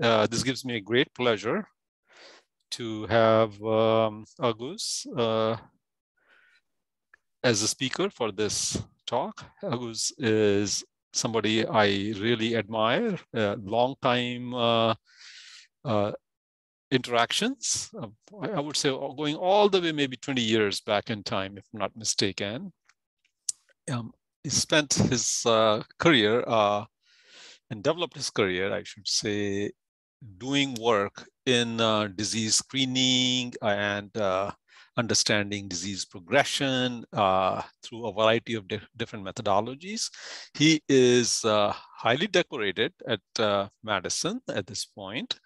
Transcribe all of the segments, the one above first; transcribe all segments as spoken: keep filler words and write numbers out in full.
uh, this gives me a great pleasure to have um, Alagoz uh, as a speaker for this talk. Alagoz is somebody I really admire, uh, long time uh, uh, interactions. Uh, I would say going all the way maybe twenty years back in time, if I'm not mistaken. Um, he spent his uh, career uh, and developed his career, I should say, doing work in uh, disease screening and uh, understanding disease progression uh, through a variety of diff different methodologies. He is uh, highly decorated at uh, Madison at this point.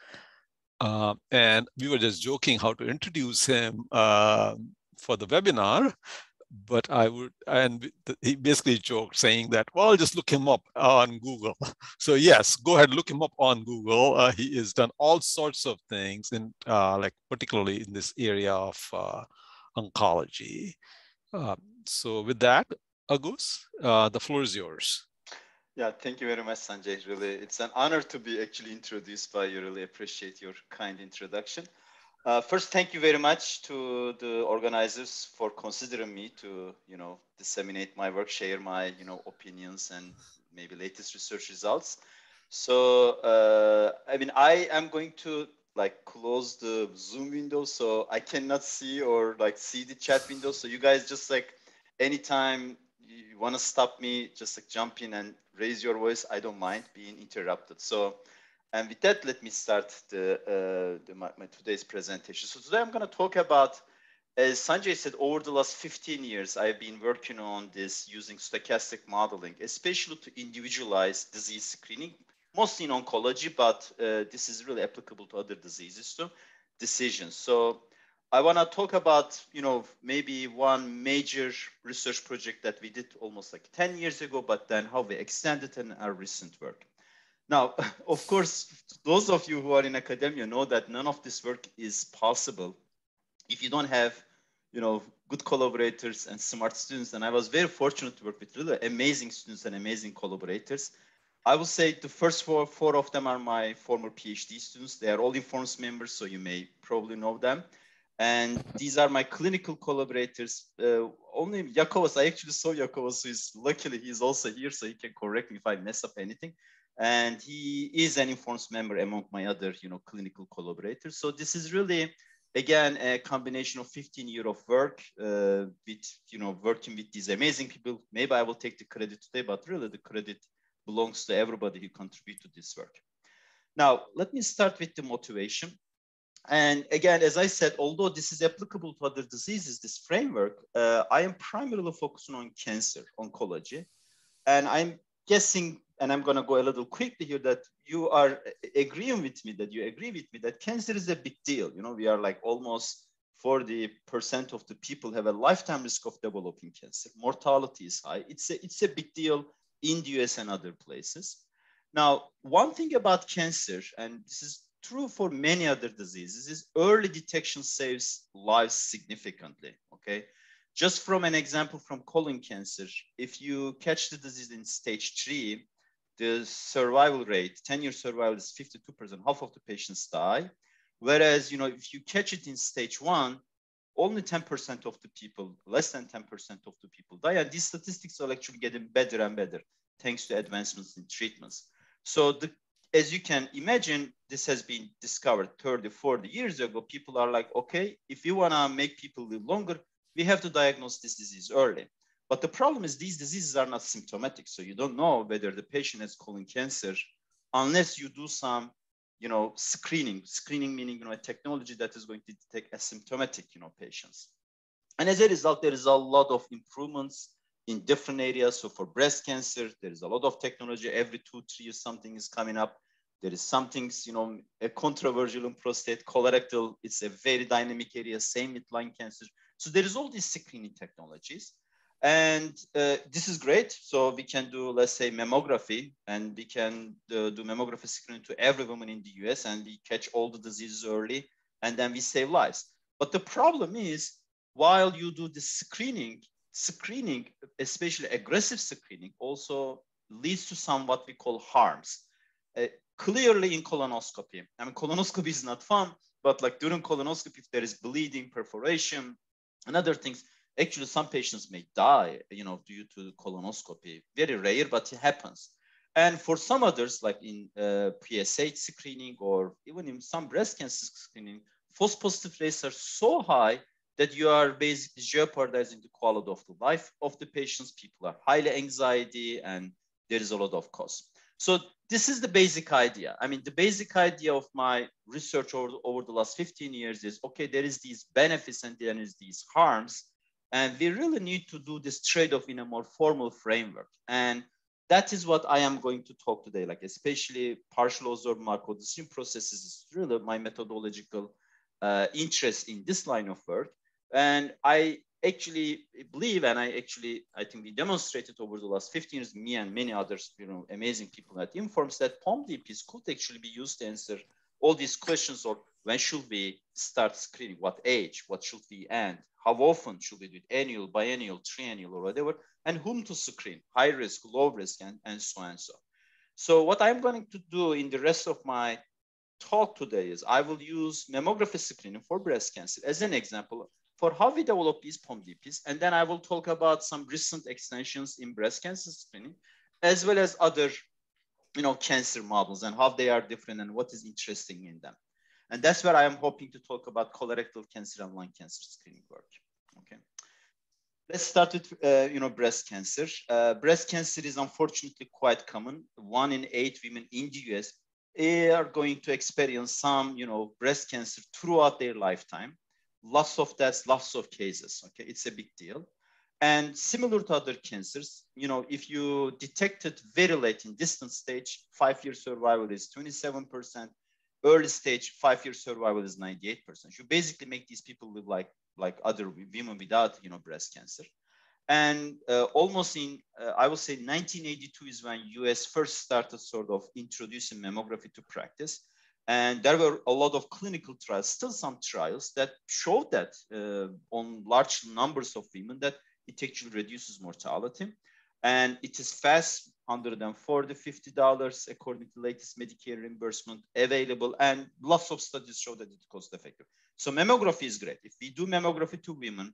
Uh, and we were just joking how to introduce him uh, for the webinar, but I would, and he basically joked saying that, well, just look him up on Google. So yes, go ahead, look him up on Google. Uh, he has done all sorts of things in uh, like particularly in this area of uh, oncology. Uh, so with that, Alagoz, uh, the floor is yours. Yeah, thank you very much, Sanjay. Really, it's an honor to be actually introduced by you. Really appreciate your kind introduction. Uh, first, thank you very much to the organizers for considering me to, you know, disseminate my work, share my, you know, opinions and maybe latest research results. So, uh, I mean, I am going to like close the Zoom window, so I cannot see or like see the chat window. So you guys just like anytime you want to stop me, just like jump in and raise your voice. I don't mind being interrupted. So, and with that, let me start the, uh, the, my, my today's presentation. So today I'm going to talk about, as Sanjay said, over the last fifteen years, I've been working on this using stochastic modeling, especially to individualize disease screening, mostly in oncology, but uh, this is really applicable to other diseases too, decisions. So I want to talk about, you know, maybe one major research project that we did almost like ten years ago, but then how we extended in our recent work. Now, of course, those of you who are in academia know that none of this work is possible if you don't have, you know, good collaborators and smart students. And I was very fortunate to work with really amazing students and amazing collaborators. I will say the first four, four of them are my former PhD students. They are all INFORMS members, so you may probably know them. And these are my clinical collaborators. Uh, only Yakovos, I actually saw Yakovos, who is luckily he's also here, so he can correct me if I mess up anything. And he is an INFORMS member among my other, you know, clinical collaborators. So this is really, again, a combination of fifteen years of work uh, with, you know, working with these amazing people. Maybe I will take the credit today, but really the credit belongs to everybody who contributes to this work. Now, let me start with the motivation. And again, as I said, although this is applicable to other diseases, this framework, uh, I am primarily focusing on cancer, oncology, and I'm guessing, and I'm going to go a little quickly here, that you are agreeing with me, that you agree with me that cancer is a big deal. You know, we are like almost forty percent of the people have a lifetime risk of developing cancer. Mortality is high. It's a, it's a big deal in the U S and other places. Now, one thing about cancer, and this is true for many other diseases, is early detection saves lives significantly, okay? Just from an example from colon cancer, if you catch the disease in stage three, the survival rate, ten-year survival is fifty-two percent, half of the patients die. Whereas, you know, if you catch it in stage one, only ten percent of the people, less than ten percent of the people die. And these statistics are actually getting better and better thanks to advancements in treatments. So the, as you can imagine, this has been discovered thirty, forty years ago. People are like, okay, if you wanna make people live longer, we have to diagnose this disease early. But the problem is these diseases are not symptomatic. So you don't know whether the patient has colon cancer unless you do some, you know, screening. Screening meaning, you know, a technology that is going to detect asymptomatic, you know, patients. And as a result, there is a lot of improvements in different areas. So for breast cancer, there is a lot of technology. Every two, three years, something is coming up. There is something, you know, a controversial in prostate, colorectal. It's a very dynamic area, same with lung cancer. So there is all these screening technologies. And uh, this is great. So we can do, let's say, mammography, and we can uh, do mammography screening to every woman in the U S, and we catch all the diseases early, and then we save lives. But the problem is, while you do the screening, screening, especially aggressive screening, also leads to some what we call harms. Uh, clearly in colonoscopy. I mean, colonoscopy is not fun, but like during colonoscopy, if there is bleeding, perforation, and other things, actually some patients may die, you know, due to colonoscopy. Very rare, but it happens. And for some others, like in uh, P S A screening or even in some breast cancer screening, false positive rates are so high that you are basically jeopardizing the quality of the life of the patients. People are highly anxiety, and there is a lot of cost. So this is the basic idea. I mean, the basic idea of my research over, over the last fifteen years is, okay, there is these benefits and there is these harms. And we really need to do this trade-off in a more formal framework. And that is what I am going to talk today, like especially partial observed Markov decision processes is really my methodological uh, interest in this line of work. And I actually believe, and I actually, I think we demonstrated over the last fifteen years, me and many others, you know, amazing people at INFORMS, that POMDPs could actually be used to answer all these questions of when should we start screening, what age, what should we end, how often should we do it, annual, biennial, triennial, or whatever, and whom to screen, high risk, low risk, and, and so and so. So what I'm going to do in the rest of my talk today is I will use mammography screening for breast cancer as an example for how we develop these POMDPs. And then I will talk about some recent extensions in breast cancer screening, as well as other, you know, cancer models and how they are different and what is interesting in them. And that's where I am hoping to talk about colorectal cancer and lung cancer screening work. Okay. Let's start with, uh, you know, breast cancer. Uh, breast cancer is unfortunately quite common. One in eight women in the U S are going to experience some, you know, breast cancer throughout their lifetime. Lots of deaths, lots of cases, okay? It's a big deal. And similar to other cancers, you know, if you detect it very late in distant stage, five-year survival is twenty-seven percent. Early stage, five-year survival is ninety-eight percent. You basically make these people live like, like other women without, you know, breast cancer. And uh, almost in, uh, I would say nineteen eighty-two is when U S first started sort of introducing mammography to practice. And there were a lot of clinical trials, still some trials that showed that uh, on large numbers of women that it actually reduces mortality. And it is fast, one hundred forty dollars, fifty dollars according to the latest Medicare reimbursement available. And lots of studies show that it's cost effective. So mammography is great. If we do mammography to women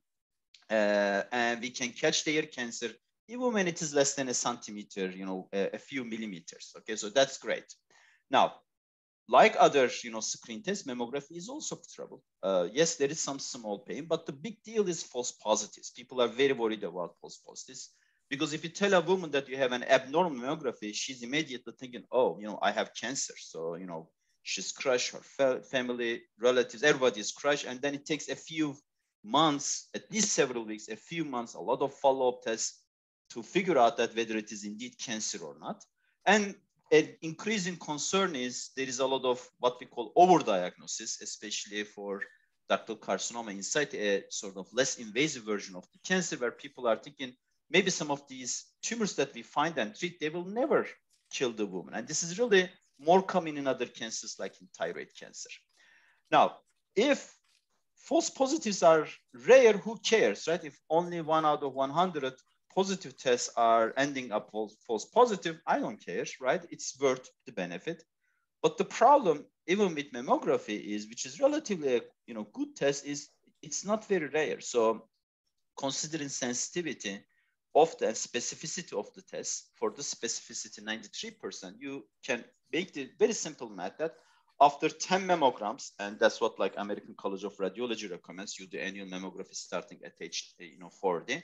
uh, and we can catch their cancer, even when it is less than a centimeter, you know, a, a few millimeters. Okay, so that's great. Now, like other, you know, screen tests, mammography is also trouble. Uh, yes, there is some small pain, but the big deal is false positives. People are very worried about false positives because if you tell a woman that you have an abnormal mammography, she's immediately thinking, oh, you know, I have cancer. So, you know, she's crushed, her family, relatives, everybody is crushed. And then it takes a few months, at least several weeks, a few months, a lot of follow-up tests to figure out that whether it is indeed cancer or not. And an increasing concern is there is a lot of what we call overdiagnosis, especially for ductal carcinoma in situ, a sort of less invasive version of the cancer where people are thinking maybe some of these tumors that we find and treat, they will never kill the woman. And this is really more common in other cancers like in thyroid cancer. Now, if false positives are rare, who cares, right? If only one out of one hundred positive tests are ending up false, false positive, I don't care, right? It's worth the benefit. But the problem, even with mammography is, which is relatively a, you know, good test, is it's not very rare. So considering sensitivity of the specificity of the test, for the specificity ninety-three percent, you can make the very simple math that after ten mammograms, and that's what like American College of Radiology recommends, you do annual mammography starting at age, you know, forty.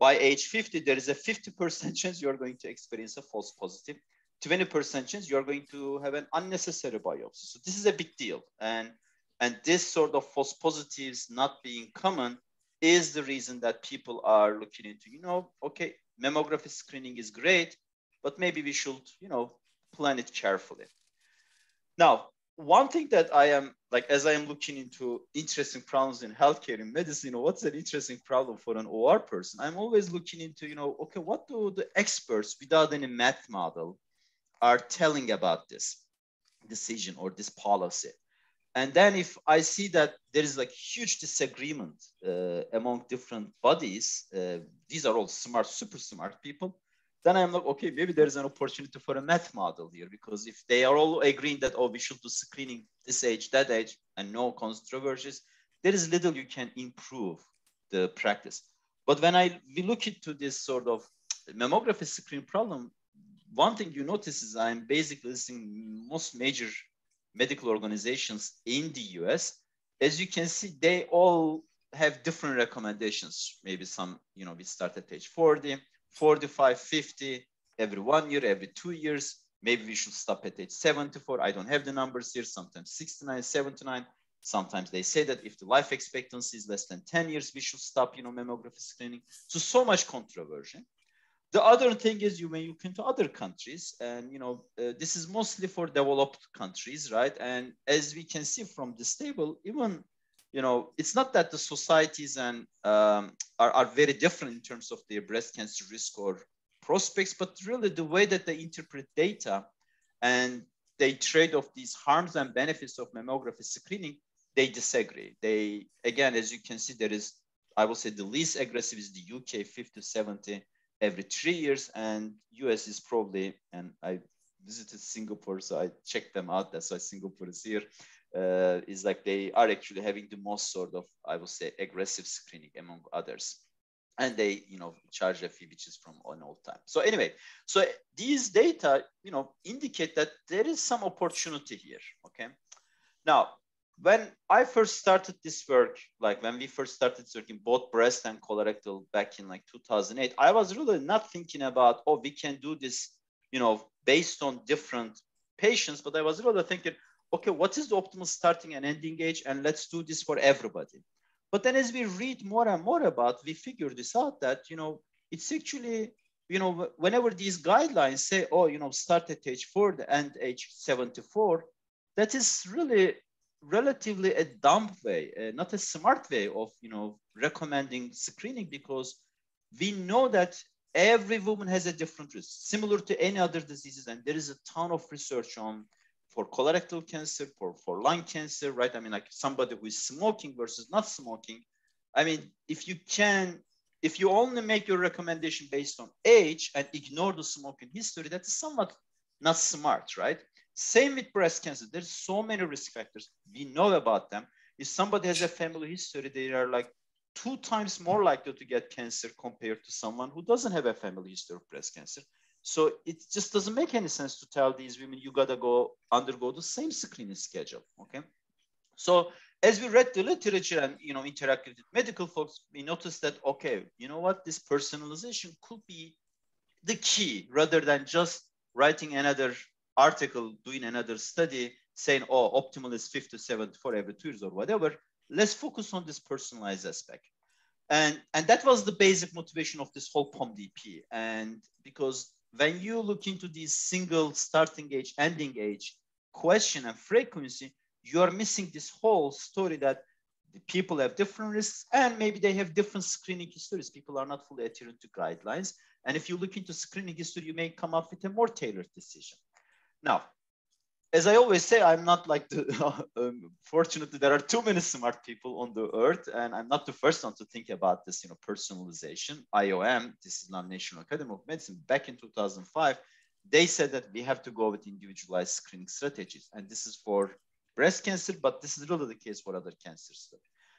By age fifty, there is a fifty percent chance you're going to experience a false positive, twenty percent chance you're going to have an unnecessary biopsy. So this is a big deal. And, and this sort of false positives not being common is the reason that people are looking into, you know, okay, mammography screening is great, but maybe we should, you know, plan it carefully. Now, one thing that I am, like, as I am looking into interesting problems in healthcare and medicine, you know, what's an interesting problem for an O R person? I'm always looking into, you know, okay, what do the experts without any math model are telling about this decision or this policy? And then if I see that there is like huge disagreement uh, among different bodies, uh, these are all smart, super smart people. Then I'm like, okay, maybe there's an opportunity for a math model here, because if they are all agreeing that, oh, we should do screening this age, that age, and no controversies, there is little you can improve the practice. But when I we look into this sort of mammography screen problem, one thing you notice is I'm basically seeing most major medical organizations in the U S. As you can see, they all have different recommendations. Maybe some, you know, we start at age forty, forty-five, fifty, every one year, every two years. Maybe we should stop at age seventy-four. I don't have the numbers here, sometimes sixty-nine, seventy-nine. Sometimes they say that if the life expectancy is less than ten years, we should stop, you know, mammography screening. So, so much controversy. The other thing is you may look into other countries, and, you know, uh, this is mostly for developed countries, right? And as we can see from this table, even, you know, it's not that the societies and um, are, are very different in terms of their breast cancer risk or prospects, but really the way that they interpret data and they trade off these harms and benefits of mammography screening, they disagree. They, again, as you can see, there is, I will say the least aggressive is the U K, fifty, seventy every three years, and U S is probably, and I visited Singapore, so I checked them out, that's why Singapore is here. Uh, is like they are actually having the most sort of, I would say, aggressive screening among others. And they, you know, charge a fee, which is from an old time. So anyway, so these data, you know, indicate that there is some opportunity here, okay? Now, when I first started this work, like when we first started working both breast and colorectal back in like two thousand eight, I was really not thinking about, oh, we can do this, you know, based on different patients, but I was really thinking, okay, what is the optimal starting and ending age? And let's do this for everybody. But then as we read more and more about, we figure this out that, you know, it's actually, you know, whenever these guidelines say, oh, you know, start at age forty and age seventy-four, that is really relatively a dumb way, uh, not a smart way of, you know, recommending screening, because we know that every woman has a different risk, similar to any other diseases. And there is a ton of research on for colorectal cancer, for, for lung cancer, right? I mean, like somebody who is smoking versus not smoking. I mean, if you can, if you only make your recommendation based on age and ignore the smoking history, that is somewhat not smart, right? Same with breast cancer. There's so many risk factors. We know about them. If somebody has a family history, they are like two times more likely to get cancer compared to someone who doesn't have a family history of breast cancer. So it just doesn't make any sense to tell these women, you gotta go undergo the same screening schedule, okay? So as we read the literature and, you know, interacted with medical folks, we noticed that, okay, you know what, this personalization could be the key rather than just writing another article, doing another study, saying, oh, optimal is fifty-seven for every two years or whatever. Let's focus on this personalized aspect. And, and that was the basic motivation of this whole POMDP. And because when you look into these single starting age, ending age question and frequency, you are missing this whole story that the people have different risks and maybe they have different screening histories. People are not fully adherent to guidelines. And if you look into screening history, you may come up with a more tailored decision. Now, as I always say, I'm not like the, um, fortunately, there are too many smart people on the earth, and I'm not the first one to think about this, you know, personalization. I O M, this is not National Academy of Medicine, back in two thousand five, they said that we have to go with individualized screening strategies. And this is for breast cancer, but this is really the case for other cancers.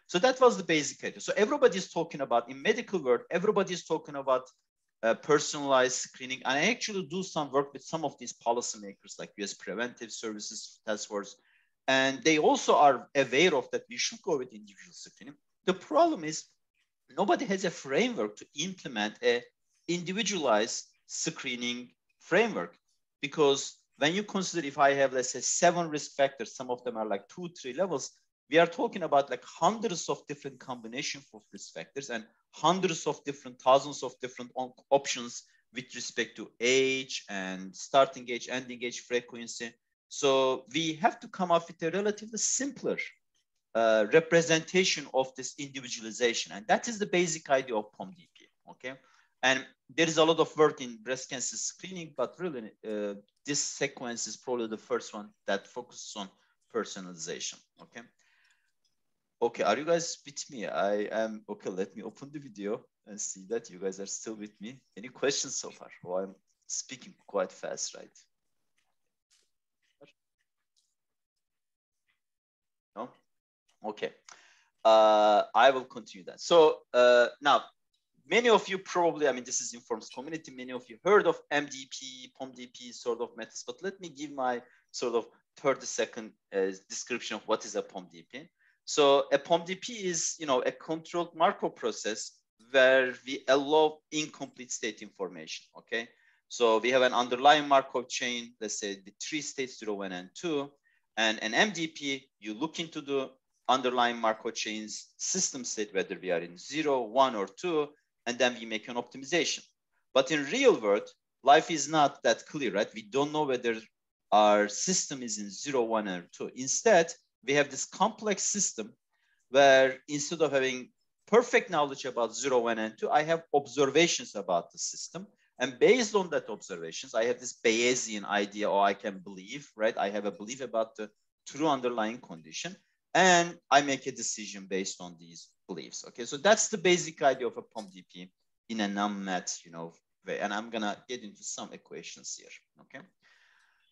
So that was the basic idea. So everybody's talking about, in medical world, everybody's talking about Uh, personalized screening. And I actually do some work with some of these policymakers like U S Preventive Services Task Force. And they also are aware of that we should go with individual screening. The problem is nobody has a framework to implement a individualized screening framework. Because when you consider if I have, let's say, seven risk factors, some of them are like two, three levels, we are talking about like hundreds of different combinations of risk factors and hundreds of different, thousands of different options with respect to age and starting age, ending age, frequency. So we have to come up with a relatively simpler uh, representation of this individualization. And that is the basic idea of POMDP, okay? And there is a lot of work in breast cancer screening, but really uh, this sequence is probably the first one that focuses on personalization, okay? Okay, are you guys with me? I am, okay, let me open the video and see that you guys are still with me. Any questions so far? Well, I'm speaking quite fast, right? No? Okay, uh, I will continue that. So uh, now, many of you probably, I mean, this is INFORMS community, many of you heard of M D P, POMDP sort of methods, but let me give my sort of thirty second uh, description of what is a POMDP. So a POMDP is, you know, a controlled Markov process where we allow incomplete state information, okay? So we have an underlying Markov chain, let's say the three states, zero, one, and two, and an M D P, you look into the underlying Markov chain's system state, whether we are in zero, one, or two, and then we make an optimization. But in real world, life is not that clear, right? We don't know whether our system is in zero, one, or two. Instead, we have this complex system where instead of having perfect knowledge about zero, one, and two, I have observations about the system. And based on that observations, I have this Bayesian idea, or I can believe, right? I have a belief about the true underlying condition, and I make a decision based on these beliefs. Okay, so that's the basic idea of a POMDP in a non-math, you know, way. And I'm gonna get into some equations here, okay?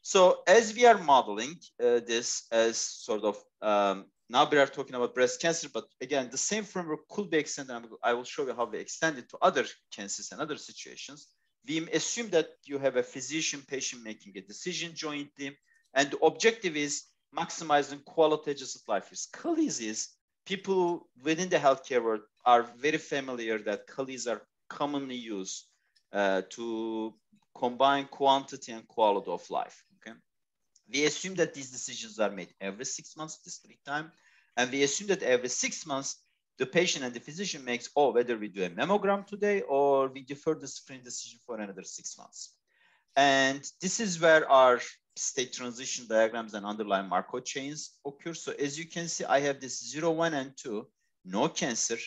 So as we are modeling uh, this as sort of, um, now we are talking about breast cancer, but again, the same framework could be extended. I'm, I will show you how we extend it to other cancers and other situations. We assume that you have a physician-patient making a decision jointly, and the objective is maximizing quality adjusted life years. QALYs is, people within the healthcare world are very familiar that QALYs are commonly used uh, to combine quantity and quality of life, okay? We assume that these decisions are made every six months, discrete time, and we assume that every six months, the patient and the physician makes, oh, whether we do a mammogram today or we defer the screening decision for another six months. And this is where our state transition diagrams and underlying Markov chains occur. So as you can see, I have this zero, one, and two, no cancer,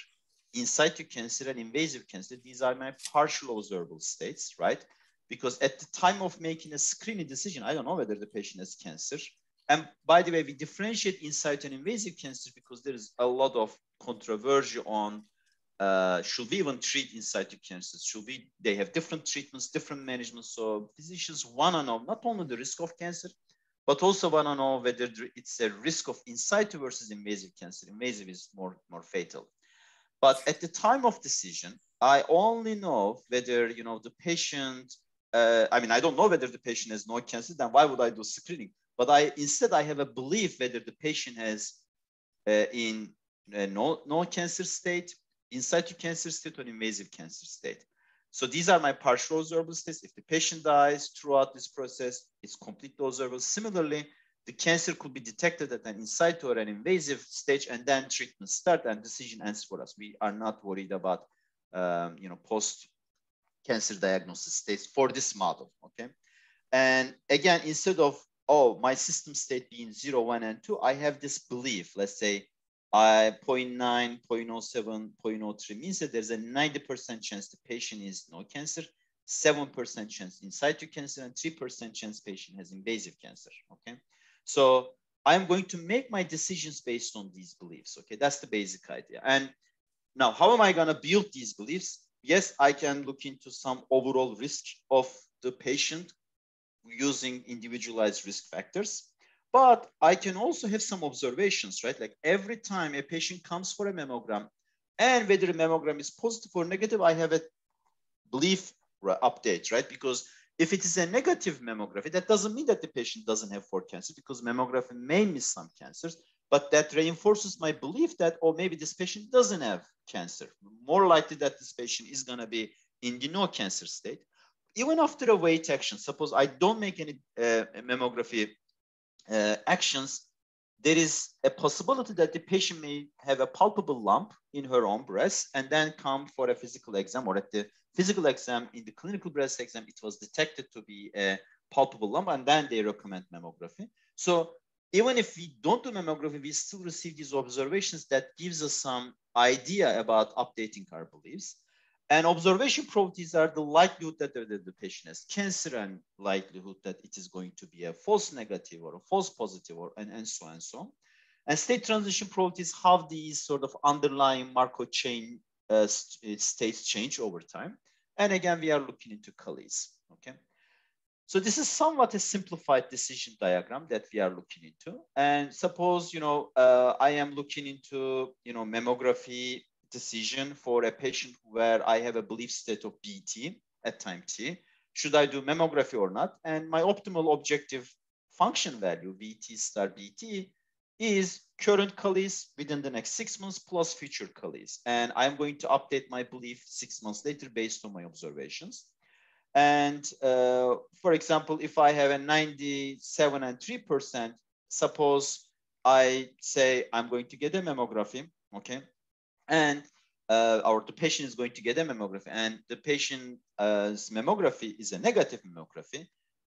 in situ cancer, and invasive cancer. These are my partial observable states, right? Because at the time of making a screening decision, I don't know whether the patient has cancer. And by the way, we differentiate in situ and invasive cancer because there is a lot of controversy on uh, should we even treat in situ cancers? Should we, they have different treatments, different management. So physicians want to know not only the risk of cancer, but also want to know whether it's a risk of in situ versus invasive cancer. Invasive is more, more fatal. But at the time of decision, I only know whether, you know, the patient, uh, I mean, I don't know whether the patient has no cancer, then why would I do screening? But I, instead, I have a belief whether the patient has uh, in uh, no, no cancer state, in situ cancer state, or invasive cancer state. So these are my partial observable states. If the patient dies throughout this process, it's completely observable. Similarly, the cancer could be detected at an in situ or an invasive stage, and then treatment starts and decision ends for us. We are not worried about um, you know, post-cancer diagnosis states for this model, okay? And again, instead of oh, my system state being zero, one, and two, I have this belief, let's say I zero point nine, zero point zero seven, zero point zero three means that there's a ninety percent chance the patient is no cancer, seven percent chance in situ cancer, and three percent chance patient has invasive cancer, okay? So I'm going to make my decisions based on these beliefs, okay? That's the basic idea. And now, how am I gonna build these beliefs? Yes, I can look into some overall risk of the patient using individualized risk factors, but I can also have some observations, right? Like every time a patient comes for a mammogram, and whether the mammogram is positive or negative, I have a belief update, right? Because if it is a negative mammography, that doesn't mean that the patient doesn't have for cancer, because mammography may miss some cancers, but that reinforces my belief that, oh, maybe this patient doesn't have cancer. More likely that this patient is gonna be in the no cancer state. Even after a weight action, suppose I don't make any uh, mammography uh, actions, there is a possibility that the patient may have a palpable lump in her own breast and then come for a physical exam, or at the physical exam, in the clinical breast exam, it was detected to be a palpable lump, and then they recommend mammography. So even if we don't do mammography, we still receive these observations that gives us some idea about updating our beliefs. And observation properties are the likelihood that the, the patient has cancer, and likelihood that it is going to be a false negative or a false positive, or, and, and so on and so on. And state transition probability is how these sort of underlying Markov chain uh, st states change over time. And again, we are looking into QALYs, okay? So this is somewhat a simplified decision diagram that we are looking into. And suppose, you know, uh, I am looking into, you know, mammography decision for a patient where I have a belief state of B T at time T. Should I do mammography or not? And my optimal objective function value, V T star B T, is current QALYs within the next six months plus future QALYs. And I'm going to update my belief six months later based on my observations. And uh, for example, if I have a ninety-seven and three percent, suppose I say I'm going to get a mammography, okay? And uh, or the patient is going to get a mammography, and the patient's uh, mammography is a negative mammography.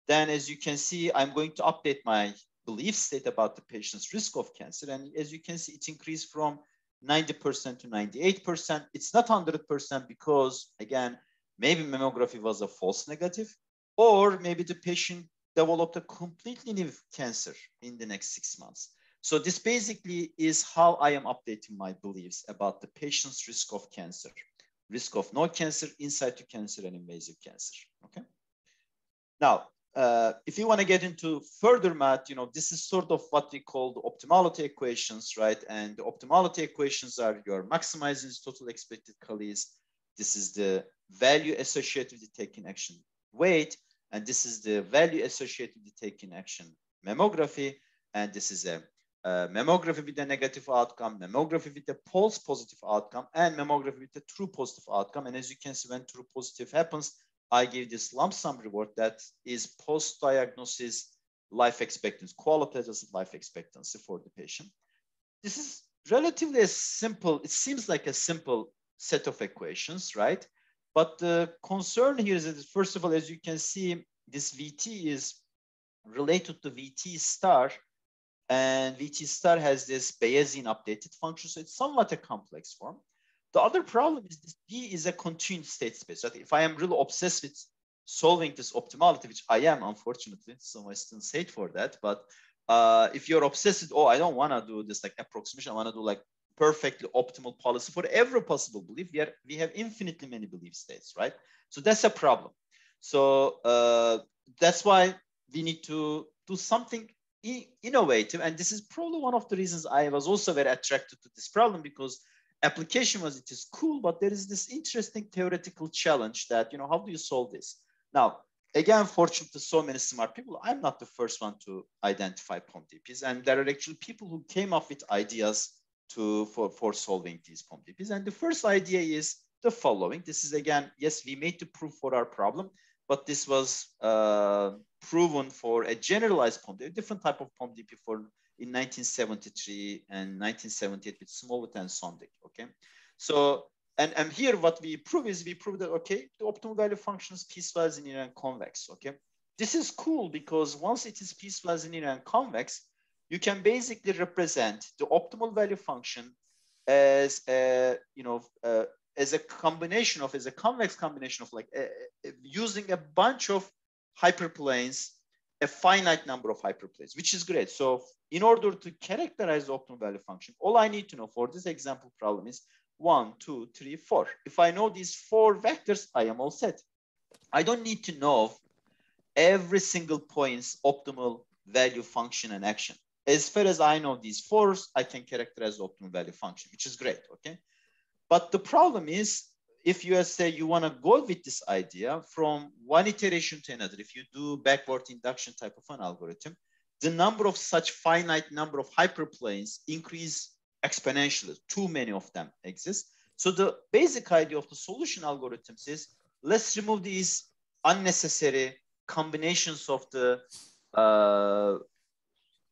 Then as you can see, I'm going to update my belief state about the patient's risk of cancer. And as you can see, it's increased from ninety percent to ninety-eight percent. It's not one hundred percent because, again, maybe mammography was a false negative, or maybe the patient developed a completely new cancer in the next six months. So this basically is how I am updating my beliefs about the patient's risk of cancer, risk of no cancer, in situ cancer, and invasive cancer, okay? Now, uh, if you wanna get into further math, you know, this is sort of what we call the optimality equations, right? And the optimality equations are you're maximizing the total expected QALYs. This is the value associated with the taking action weight, and this is the value associated with the taking action mammography, and this is a, a mammography with a negative outcome, mammography with a false positive outcome, and mammography with a true positive outcome. And as you can see, when true positive happens, I give this lump sum reward that is post-diagnosis life expectancy, qualitative life expectancy for the patient. This is relatively a simple, it seems like a simple set of equations, right? But the concern here is that, first of all, as you can see, this V T is related to V T star, and V T star has this Bayesian updated function, so it's somewhat a complex form. The other problem is this B is a continued state space. Right? If I am really obsessed with solving this optimality, which I am, unfortunately, so I still hate for that, but uh, if you're obsessed with, oh, I don't wanna do this like approximation, I wanna do like perfectly optimal policy for every possible belief. We, are, we have infinitely many belief states, right? So that's a problem. So uh, that's why we need to do something e innovative. And this is probably one of the reasons I was also very attracted to this problem, because application was, it is cool, but there is this interesting theoretical challenge that, you know, how do you solve this? Now, again, fortunately, so many smart people, I'm not the first one to identify POMDPs. And there are actually people who came up with ideas To, for, for solving these POMDPs. And the first idea is the following. This is again, yes, we made the proof for our problem, but this was uh, proven for a generalized POMDP, a different type of POMDP for in nineteen seventy-three and nineteen seventy-eight with Smallwood and Sondik, okay? So, and, and here what we prove is we prove that, okay, the optimal value function is piecewise linear and convex, okay? This is cool because once it is piecewise linear and convex, you can basically represent the optimal value function as a, you know, uh, as a combination of, as a convex combination of like uh, using a bunch of hyperplanes, a finite number of hyperplanes, which is great. So in order to characterize the optimal value function, all I need to know for this example problem is one, two, three, four. If I know these four vectors, I am all set. I don't need to know every single point's optimal value function and action. As far as I know these fours, I can characterize the optimal value function, which is great, okay? But the problem is, if you say you wanna go with this idea from one iteration to another, if you do backward induction type of an algorithm, the number of such finite number of hyperplanes increase exponentially, too many of them exist. So the basic idea of the solution algorithms is, let's remove these unnecessary combinations of the, uh,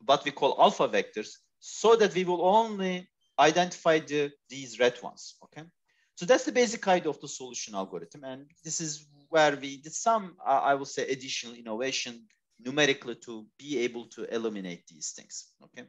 what we call alpha vectors, so that we will only identify the, these red ones, okay? So that's the basic idea of the solution algorithm. And this is where we did some, uh, I will say, additional innovation numerically to be able to eliminate these things, okay?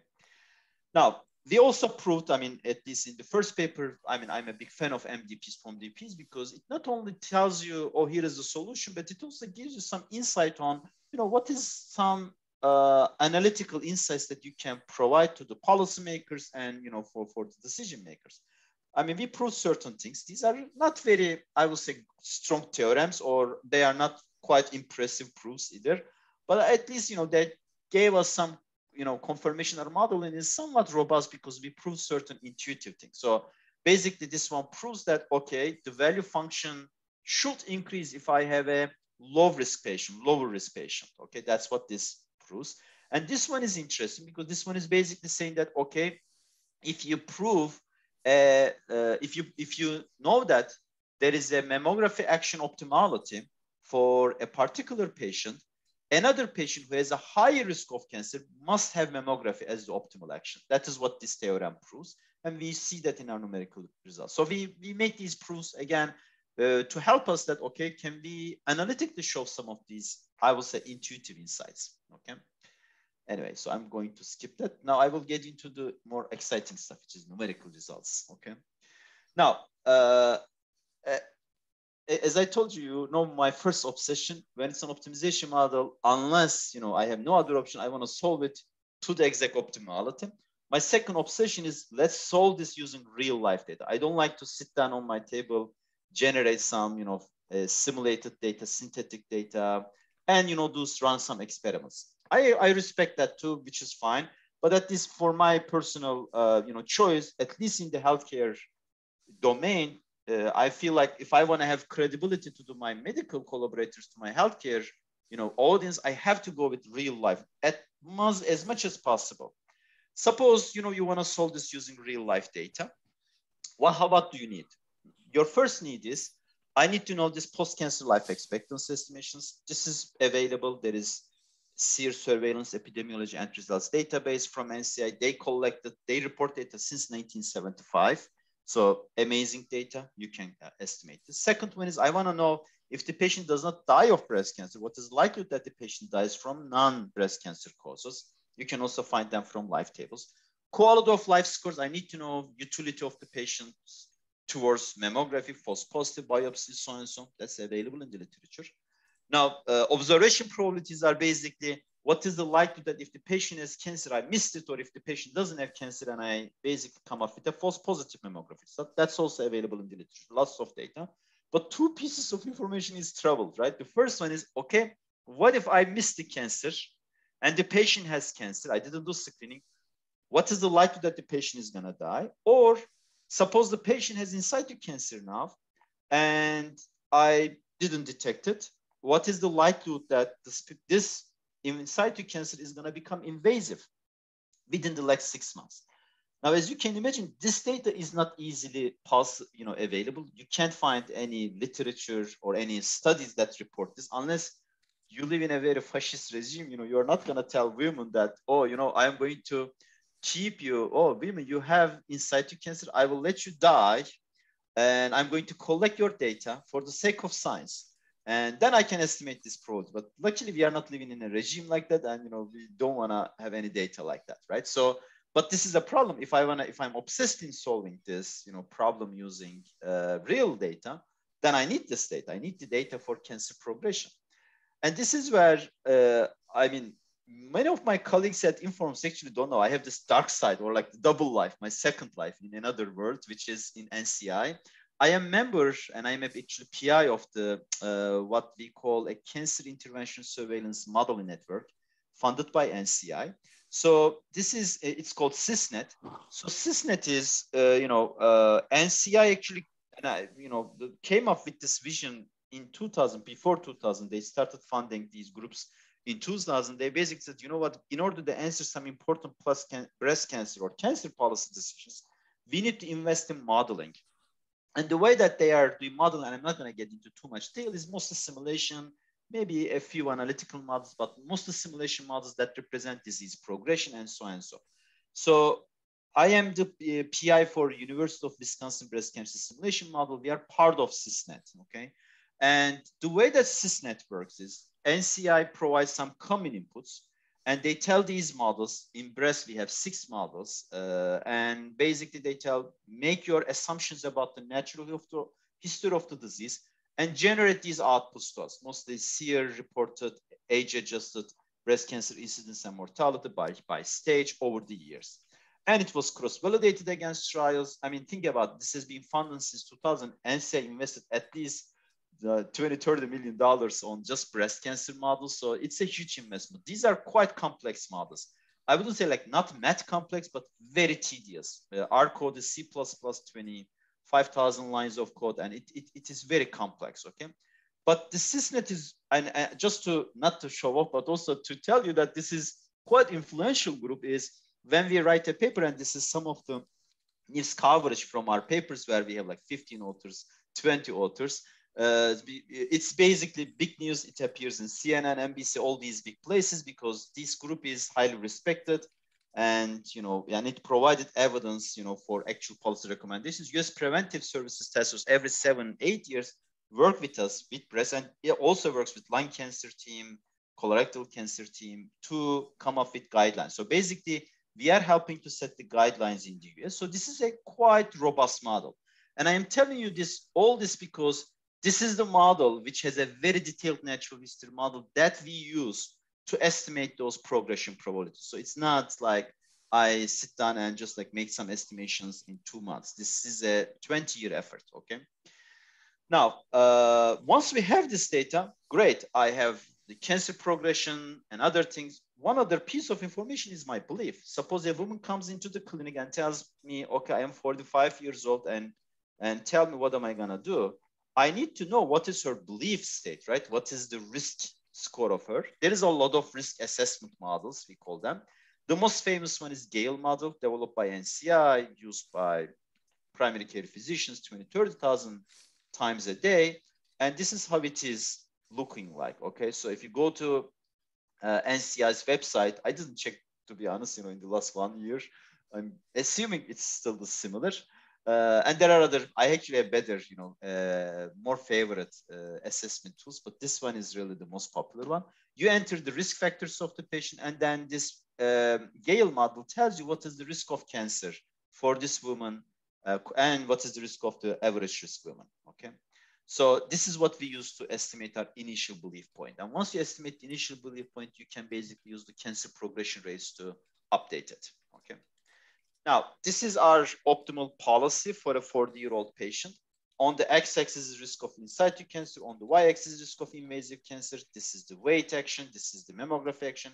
Now, we also proved, I mean, at least in the first paper, I mean, I'm a big fan of M D Ps, POMDPs, because it not only tells you, oh, here is the solution, but it also gives you some insight on, you know, what is some uh, analytical insights that you can provide to the policymakers and, you know, for, for the decision makers. I mean, we prove certain things. These are not very, I would say, strong theorems, or they are not quite impressive proofs either, but at least, you know, they gave us some, you know, confirmation. Our modeling is somewhat robust because we prove certain intuitive things. So basically this one proves that, okay, the value function should increase if I have a low risk patient, lower risk patient. Okay, that's what this proves. And this one is interesting because this one is basically saying that, okay, if you prove, uh, uh, if you if you know that there is a mammography action optimality for a particular patient, another patient who has a higher risk of cancer must have mammography as the optimal action. That is what this theorem proves. And we see that in our numerical results. So we, we make these proofs again uh, to help us that, okay, can we analytically show some of these, I will say, intuitive insights, okay? Anyway, so I'm going to skip that. Now I will get into the more exciting stuff, which is numerical results, okay? Now, uh, uh, as I told you, you know, my first obsession when it's an optimization model, unless, you know, I have no other option, I want to solve it to the exact optimality. My second obsession is let's solve this using real life data. I don't like to sit down on my table, generate some, you know, uh, simulated data, synthetic data, and, you know, do run some experiments. I, I respect that too, which is fine. But at least for my personal, uh, you know, choice, at least in the healthcare domain, Uh, I feel like if I want to have credibility to do my medical collaborators, to my healthcare, you know, audience, I have to go with real life at most, as much as possible. Suppose, you know, you want to solve this using real life data. Well, how, what do you need? Your first need is, I need to know this post-cancer life expectancy estimations. This is available. There is SEER surveillance epidemiology and results database from N C I. They collected, they report data since nineteen seventy-five. So amazing data, you can uh, estimate. The second one is I want to know if the patient does not die of breast cancer, what is likely that the patient dies from non-breast cancer causes. You can also find them from life tables. Quality of life scores, I need to know utility of the patient towards mammography, false positive biopsy, so on and so on. That's available in the literature. Now, uh, observation probabilities are basically what is the likelihood that if the patient has cancer, I missed it, or if the patient doesn't have cancer and I basically come up with a false positive mammography. So that's also available in the literature, lots of data. But two pieces of information is troubled, right? The first one is, okay, what if I missed the cancer and the patient has cancer? I didn't do screening. What is the likelihood that the patient is gonna die? Or suppose the patient has in situ cancer now and I didn't detect it. What is the likelihood that this, this in situ cancer is going to become invasive within the next six months. Now, as you can imagine, this data is not easily possible, you know, available. You can't find any literature or any studies that report this unless you live in a very fascist regime. You know, you're not going to tell women that, oh, you know, I'm going to keep you. Oh, women, you have in situ cancer. I will let you die and I'm going to collect your data for the sake of science. And then I can estimate this probability. But luckily, we are not living in a regime like that, and you know we don't want to have any data like that, right? So, but this is a problem. If I want to, if I'm obsessed in solving this, you know, problem using uh, real data, then I need this data. I need the data for cancer progression, and this is where uh, I mean, many of my colleagues at INFORMS actually don't know. I have this dark side, or like the double life, my second life in another world, which is in N C I. I am member and I am actually P I of the uh, what we call a cancer intervention surveillance modeling network funded by N C I. So this is, it's called CISNET. So CISNET is, uh, you know, uh, N C I actually, and I, you know, came up with this vision in two thousand, before two thousand, they started funding these groups. In two thousand, they basically said, you know what, in order to answer some important plus can breast cancer or cancer policy decisions, we need to invest in modeling. And the way that they are doing modeling, and I'm not going to get into too much detail, is mostly simulation, maybe a few analytical models, but mostly simulation models that represent disease progression and so on and so. So I am the uh, P I for University of Wisconsin breast cancer simulation model. We are part of CISNET, okay? And the way that CISNET works is N C I provides some common inputs, and they tell these models, in breast, we have six models, uh, and basically they tell, make your assumptions about the natural history of the disease and generate these outputs to us, mostly SEER reported, age adjusted, breast cancer incidence and mortality by, by stage over the years. And it was cross-validated against trials. I mean, think about it. This has been funded since two thousand. N C I invested at least the twenty, thirty million dollars on just breast cancer models. So it's a huge investment. These are quite complex models. I wouldn't say like not math complex, but very tedious. Uh, our code is C plus plus, twenty-five thousand lines of code, and it, it, it is very complex, okay? But the CISNET is, and uh, just to, not to show off, but also to tell you that this is quite influential group is when we write a paper, and this is some of the news coverage from our papers where we have like fifteen authors, twenty authors. Uh, it's basically big news. It appears in C N N, N B C, all these big places, because this group is highly respected, and you know, and it provided evidence, you know, for actual policy recommendations. U S Preventive Services Task Force every seven, eight years work with us with breast, and it also works with lung cancer team, colorectal cancer team to come up with guidelines. So basically, we are helping to set the guidelines in the U S. So this is a quite robust model, and I am telling you this all this because this is the model which has a very detailed natural history model that we use to estimate those progression probabilities. So it's not like I sit down and just like make some estimations in two months. This is a twenty year effort, okay? Now, uh, once we have this data, great. I have the cancer progression and other things. One other piece of information is my belief. Suppose a woman comes into the clinic and tells me, okay, I am forty-five years old and, and tell me what am I gonna do? I need to know what is her belief state, right? What is the risk score of her? There is a lot of risk assessment models, we call them. The most famous one is Gail model, developed by N C I, used by primary care physicians twenty, thirty thousand times a day. And this is how it is looking like, okay? So if you go to uh, N C I's website, I didn't check, to be honest, you know, in the last one year, I'm assuming it's still similar. Uh, and there are other, I actually have better, you know, uh, more favorite uh, assessment tools, but this one is really the most popular one. You enter the risk factors of the patient, and then this um, Gail model tells you what is the risk of cancer for this woman uh, and what is the risk of the average risk woman, okay? So this is what we use to estimate our initial belief point. And once you estimate the initial belief point, you can basically use the cancer progression rates to update it, okay? Now, this is our optimal policy for a forty year old patient. On the x-axis is risk of in situ cancer, on the y-axis risk of invasive cancer. This is the weight action, this is the mammography action.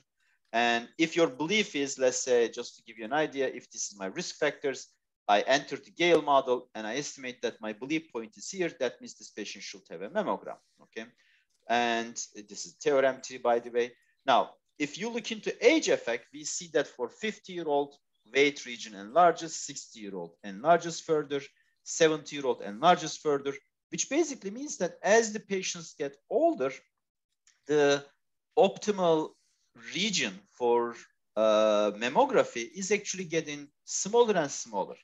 And if your belief is, let's say, just to give you an idea, if this is my risk factors, I enter the Gail model and I estimate that my belief point is here. That means this patient should have a mammogram, okay? And this is theorem three, by the way. Now, if you look into age effect, we see that for fifty year old, weight region enlarges, sixty year old enlarges further, seventy year old enlarges further, which basically means that as the patients get older, the optimal region for uh, mammography is actually getting smaller and smaller.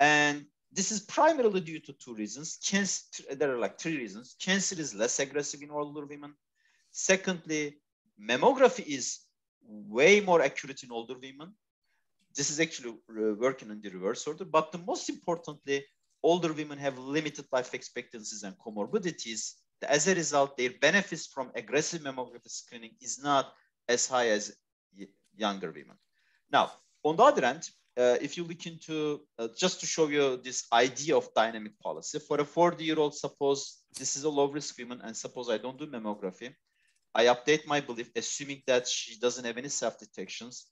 And this is primarily due to two reasons. Cancer, there are like three reasons. Cancer is less aggressive in older women. Secondly, mammography is way more accurate in older women. This is actually working in the reverse order, but the most importantly, older women have limited life expectancies and comorbidities. As a result, their benefits from aggressive mammography screening is not as high as younger women. Now, on the other hand, uh, if you look into, uh, just to show you this idea of dynamic policy, for a forty year old, suppose this is a low risk woman, and suppose I don't do mammography, I update my belief, assuming that she doesn't have any self-detections.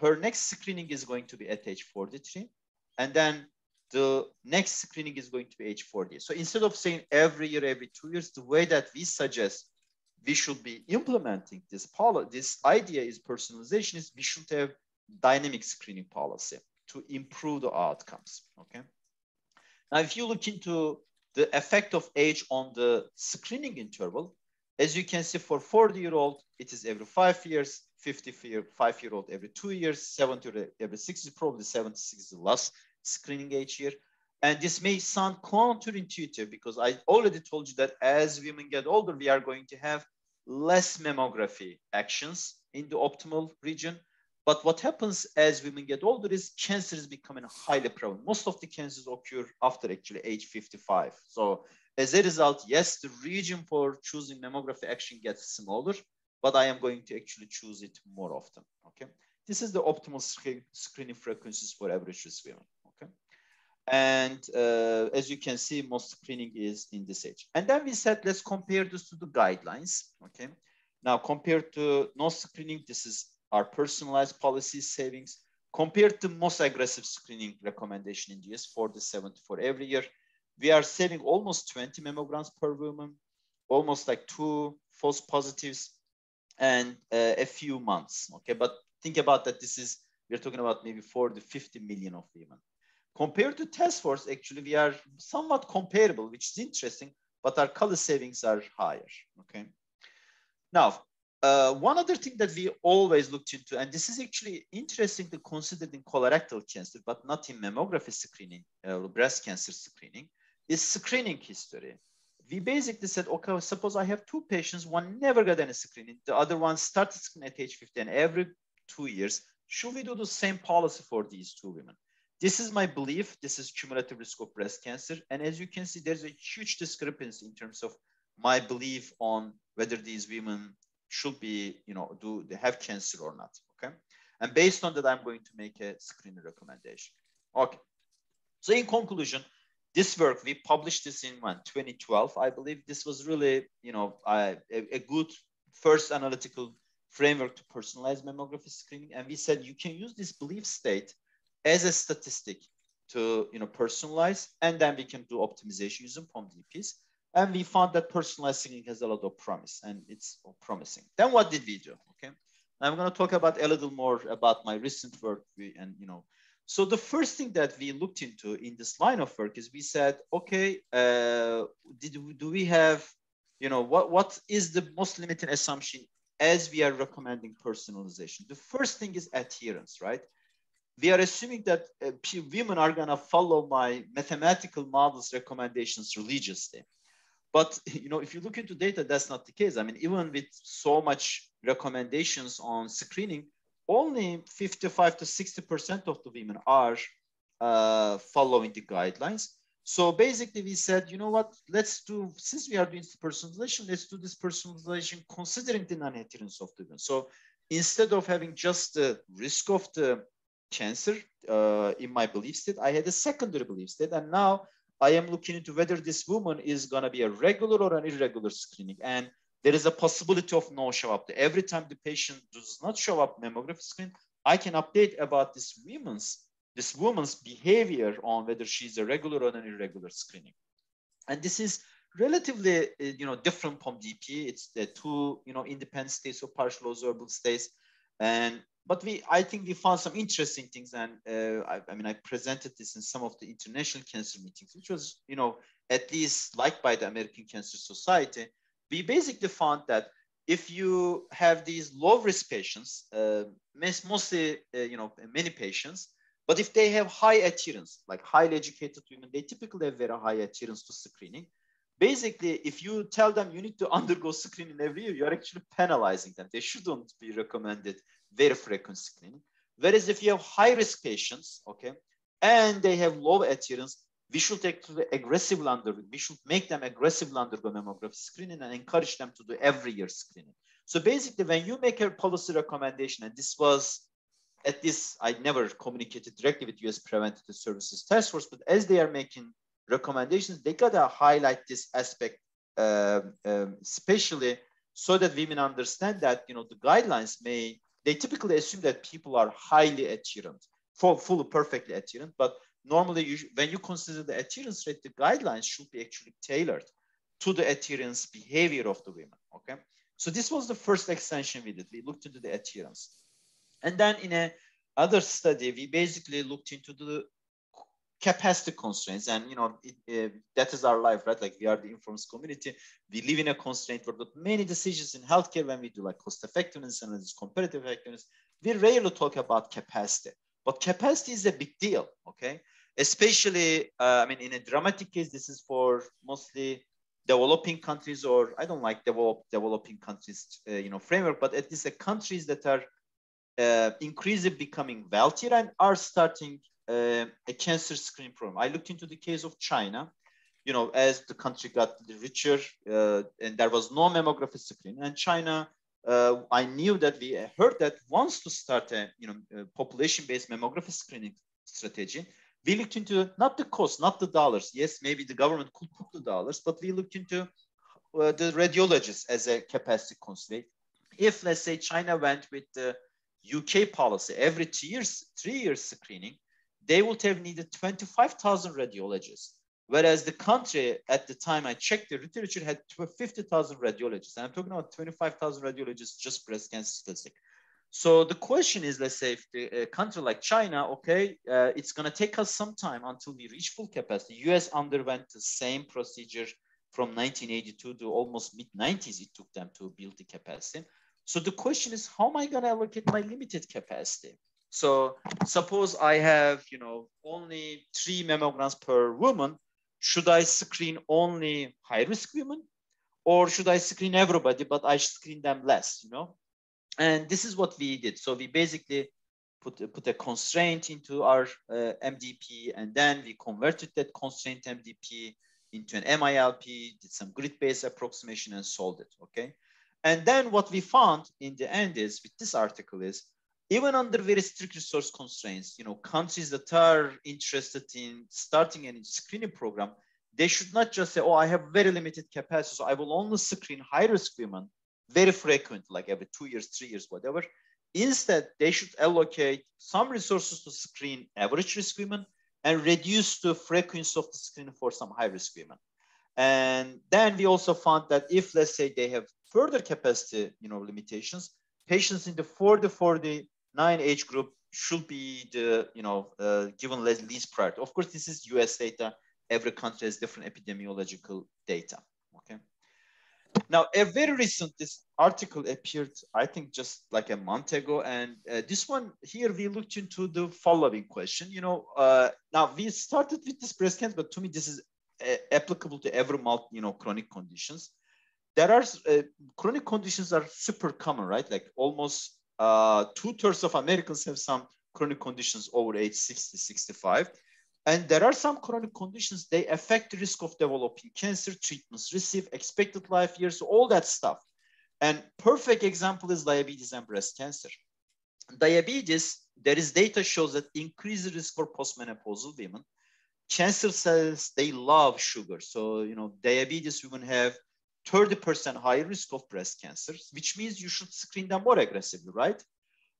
Her next screening is going to be at age forty-three, and then the next screening is going to be age forty. So instead of saying every year, every two years, the way that we suggest we should be implementing this policy, this idea is personalization, is we should have dynamic screening policy to improve the outcomes, okay? Now, if you look into the effect of age on the screening interval, as you can see, for forty year old, it is every five years, fifty-five year old every two years, seventy every six years, probably seventy-six is the last screening age year. And this may sound counterintuitive because I already told you that as women get older, we are going to have less mammography actions in the optimal region. But what happens as women get older is cancer is becoming highly prevalent. Most of the cancers occur after actually age fifty-five. So as a result, yes, the region for choosing mammography action gets smaller, but I am going to actually choose it more often, okay? This is the optimal screen, screening frequencies for average risk women, okay? And uh, as you can see, most screening is in this age. And then we said, let's compare this to the guidelines, okay? Now, compared to no screening, this is our personalized policy savings. Compared to most aggressive screening recommendation in the U S, forty-seven to forty every year, we are saving almost twenty mammograms per woman, almost like two false positives and uh, a few months, okay? But think about that, this is, we're talking about maybe forty to fifty million of women. Compared to task force, actually, we are somewhat comparable, which is interesting, but our color savings are higher, okay? Now, uh, one other thing that we always looked into, and this is actually interestingly considered in colorectal cancer, but not in mammography screening, uh, breast cancer screening, is screening history. We basically said, okay, suppose I have two patients, one never got any screening, the other one started screening at age fifteen every two years. Should we do the same policy for these two women? This is my belief. This is cumulative risk of breast cancer. And as you can see, there's a huge discrepancy in terms of my belief on whether these women should be, you know, do they have cancer or not, okay? And based on that, I'm going to make a screening recommendation. Okay, so in conclusion, this work, we published this in twenty twelve, I believe. This was really, you know, a, a good first analytical framework to personalize mammography screening. And we said, you can use this belief state as a statistic to, you know, personalize, and then we can do optimization using POMDPs. And we found that personalizing has a lot of promise, and it's promising. Then what did we do? Okay, I'm going to talk about a little more about my recent work, and you know, so the first thing that we looked into in this line of work is we said, okay, uh, did we, do we have, you know, what what is the most limiting assumption as we are recommending personalization? The first thing is adherence, right? We are assuming that uh, women are going to follow my mathematical models recommendations religiously. But, you know, if you look into data, that's not the case. I mean, even with so much recommendations on screening, only fifty-five to sixty percent of the women are uh, following the guidelines. So basically we said, you know what, let's do, since we are doing personalization, let's do this personalization considering the non-adherence of the women. So instead of having just the risk of the cancer uh, in my belief state, I had a secondary belief state, and now I am looking into whether this woman is going to be a regular or an irregular screening. And there is a possibility of no show up. Every time the patient does not show up mammography screen, I can update about this woman's, this woman's behavior on whether she's a regular or an irregular screening. And this is relatively, you know, different from D P. It's the two, you know, independent states or partial observable states. And, but we, I think we found some interesting things. And uh, I, I mean, I presented this in some of the international cancer meetings, which was, you know, at least liked by the American Cancer Society. We basically found that if you have these low-risk patients, uh, mostly, uh, you know, many patients, but if they have high adherence, like highly educated women, they typically have very high adherence to screening. Basically, if you tell them you need to undergo screening every year, you're actually penalizing them. They shouldn't be recommended very frequent screening. Whereas if you have high-risk patients, okay, and they have low adherence, we should actually aggressively under, we should make them aggressively undergo mammography screening and encourage them to do every year screening. So basically, when you make a policy recommendation, and this was at this, I never communicated directly with U S Preventive Services Task Force, but as they are making recommendations, they gotta highlight this aspect, um, um, especially so that women understand that, you know, the guidelines may, they typically assume that people are highly adherent, full, full perfectly adherent, but normally, you, when you consider the adherence rate, the guidelines should be actually tailored to the adherence behavior of the women, okay? So this was the first extension we did. We looked into the adherence. And then in a other study, we basically looked into the capacity constraints. And, you know, it, uh, that is our life, right? Like, we are the informs community. We live in a constraint world, but many decisions in healthcare, when we do like cost effectiveness and competitive effectiveness, we rarely talk about capacity. But capacity is a big deal, okay? Especially, uh, I mean, in a dramatic case, this is for mostly developing countries, or I don't like develop, developing countries, uh, you know, framework, but at least the countries that are uh, increasingly becoming wealthier and are starting uh, a cancer screening program. I looked into the case of China, you know, as the country got richer uh, and there was no mammography screening, and China uh, I knew that we heard that once to start a you know population-based mammography screening strategy, we looked into not the cost, not the dollars. Yes, maybe the government could put the dollars, but we looked into uh, the radiologists as a capacity constraint. If, let's say, China went with the U K policy, every two years, three years screening, they would have needed twenty-five thousand radiologists. Whereas the country, at the time I checked the literature, had fifty thousand radiologists. And I'm talking about twenty-five thousand radiologists just breast cancer statistic. So the question is, let's say, if the, a country like China, okay, uh, it's going to take us some time until we reach full capacity. U S underwent the same procedure from nineteen eighty-two to almost mid nineties. It took them to build the capacity. So the question is, how am I going to allocate my limited capacity? So suppose I have, you know, only three mammograms per woman. Should I screen only high-risk women, or should I screen everybody, but I screen them less, you know? And this is what we did. So we basically put, put a constraint into our uh, M D P, and then we converted that constraint M D P into an M I L P, did some grid-based approximation, and solved it, okay? And then what we found in the end is, with this article is, even under very strict resource constraints, you know, countries that are interested in starting a screening program, they should not just say, oh, I have very limited capacity, so I will only screen high-risk women very frequently, like every two years, three years, whatever. Instead, they should allocate some resources to screen average-risk women and reduce the frequency of the screening for some high-risk women. And then we also found that if, let's say, they have further capacity, you know, limitations, patients in the forty to forty-nine age group should be the, you know, uh, given least priority. Of course, this is U S data. Every country has different epidemiological data, okay? Now, a very recent, this article appeared, I think, just like a month ago. And uh, this one here, we looked into the following question. You know, uh, now we started with this breast cancer, but to me, this is uh, applicable to every multi, you know, chronic conditions. There are, uh, chronic conditions are super common, right? Like almost uh, two thirds of Americans have some chronic conditions over age sixty, sixty-five. And there are some chronic conditions, they affect the risk of developing cancer, treatments received, expected life years, all that stuff. And perfect example is diabetes and breast cancer. Diabetes, there is data shows that increased risk for postmenopausal women. Cancer cells, they love sugar. So, you know, diabetes women have thirty percent higher risk of breast cancers, which means you should screen them more aggressively, right?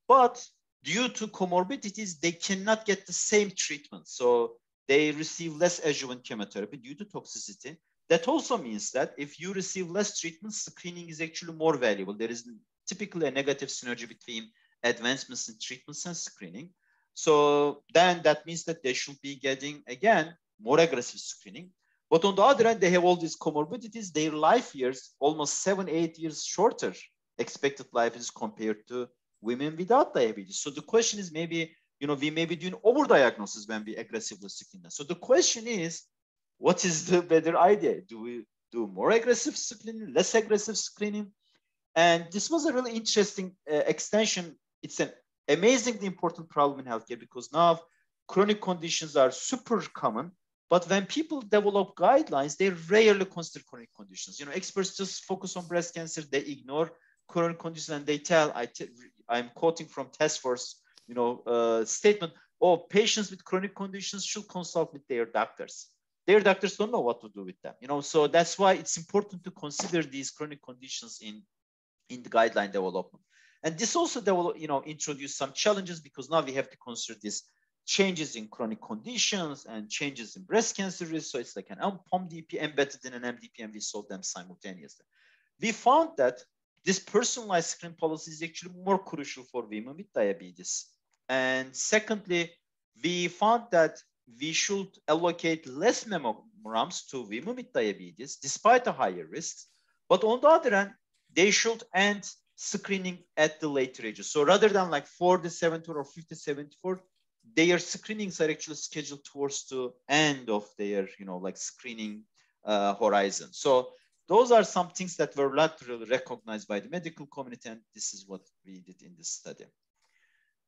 But due to comorbidities, they cannot get the same treatment. So they receive less adjuvant chemotherapy due to toxicity. That also means that if you receive less treatment, screening is actually more valuable. There is typically a negative synergy between advancements in treatments and screening. So then that means that they should be getting, again, more aggressive screening. But on the other hand, they have all these comorbidities. Their life years, almost seven, eight years shorter expected life is compared to women without diabetes. So the question is maybe, you know, we may be doing overdiagnosis when we aggressively screen them. So the question is, what is the better idea? Do we do more aggressive screening, less aggressive screening? And this was a really interesting uh, extension. It's an amazingly important problem in healthcare because now chronic conditions are super common. But when people develop guidelines, they rarely consider chronic conditions. You know, experts just focus on breast cancer. They ignore chronic conditions, and they tell, I t I'm quoting from task force, you know, uh, statement, oh, patients with chronic conditions should consult with their doctors. Their doctors don't know what to do with them. You know, so that's why it's important to consider these chronic conditions in, in the guideline development. And this also, develop, you know, introduced some challenges because now we have to consider this changes in chronic conditions and changes in breast cancer risk. So it's like an P O M D P embedded in an M D P, and we solve them simultaneously. We found that this personalized screen policy is actually more crucial for women with diabetes. And secondly, we found that we should allocate less mammograms to women with diabetes despite the higher risks. But on the other hand, they should end screening at the later ages. So rather than like forty, seventy or fifty, seventy-four, their screenings are actually scheduled towards the end of their, you know, like screening uh, horizon. So those are some things that were not really recognized by the medical community, and this is what we did in this study.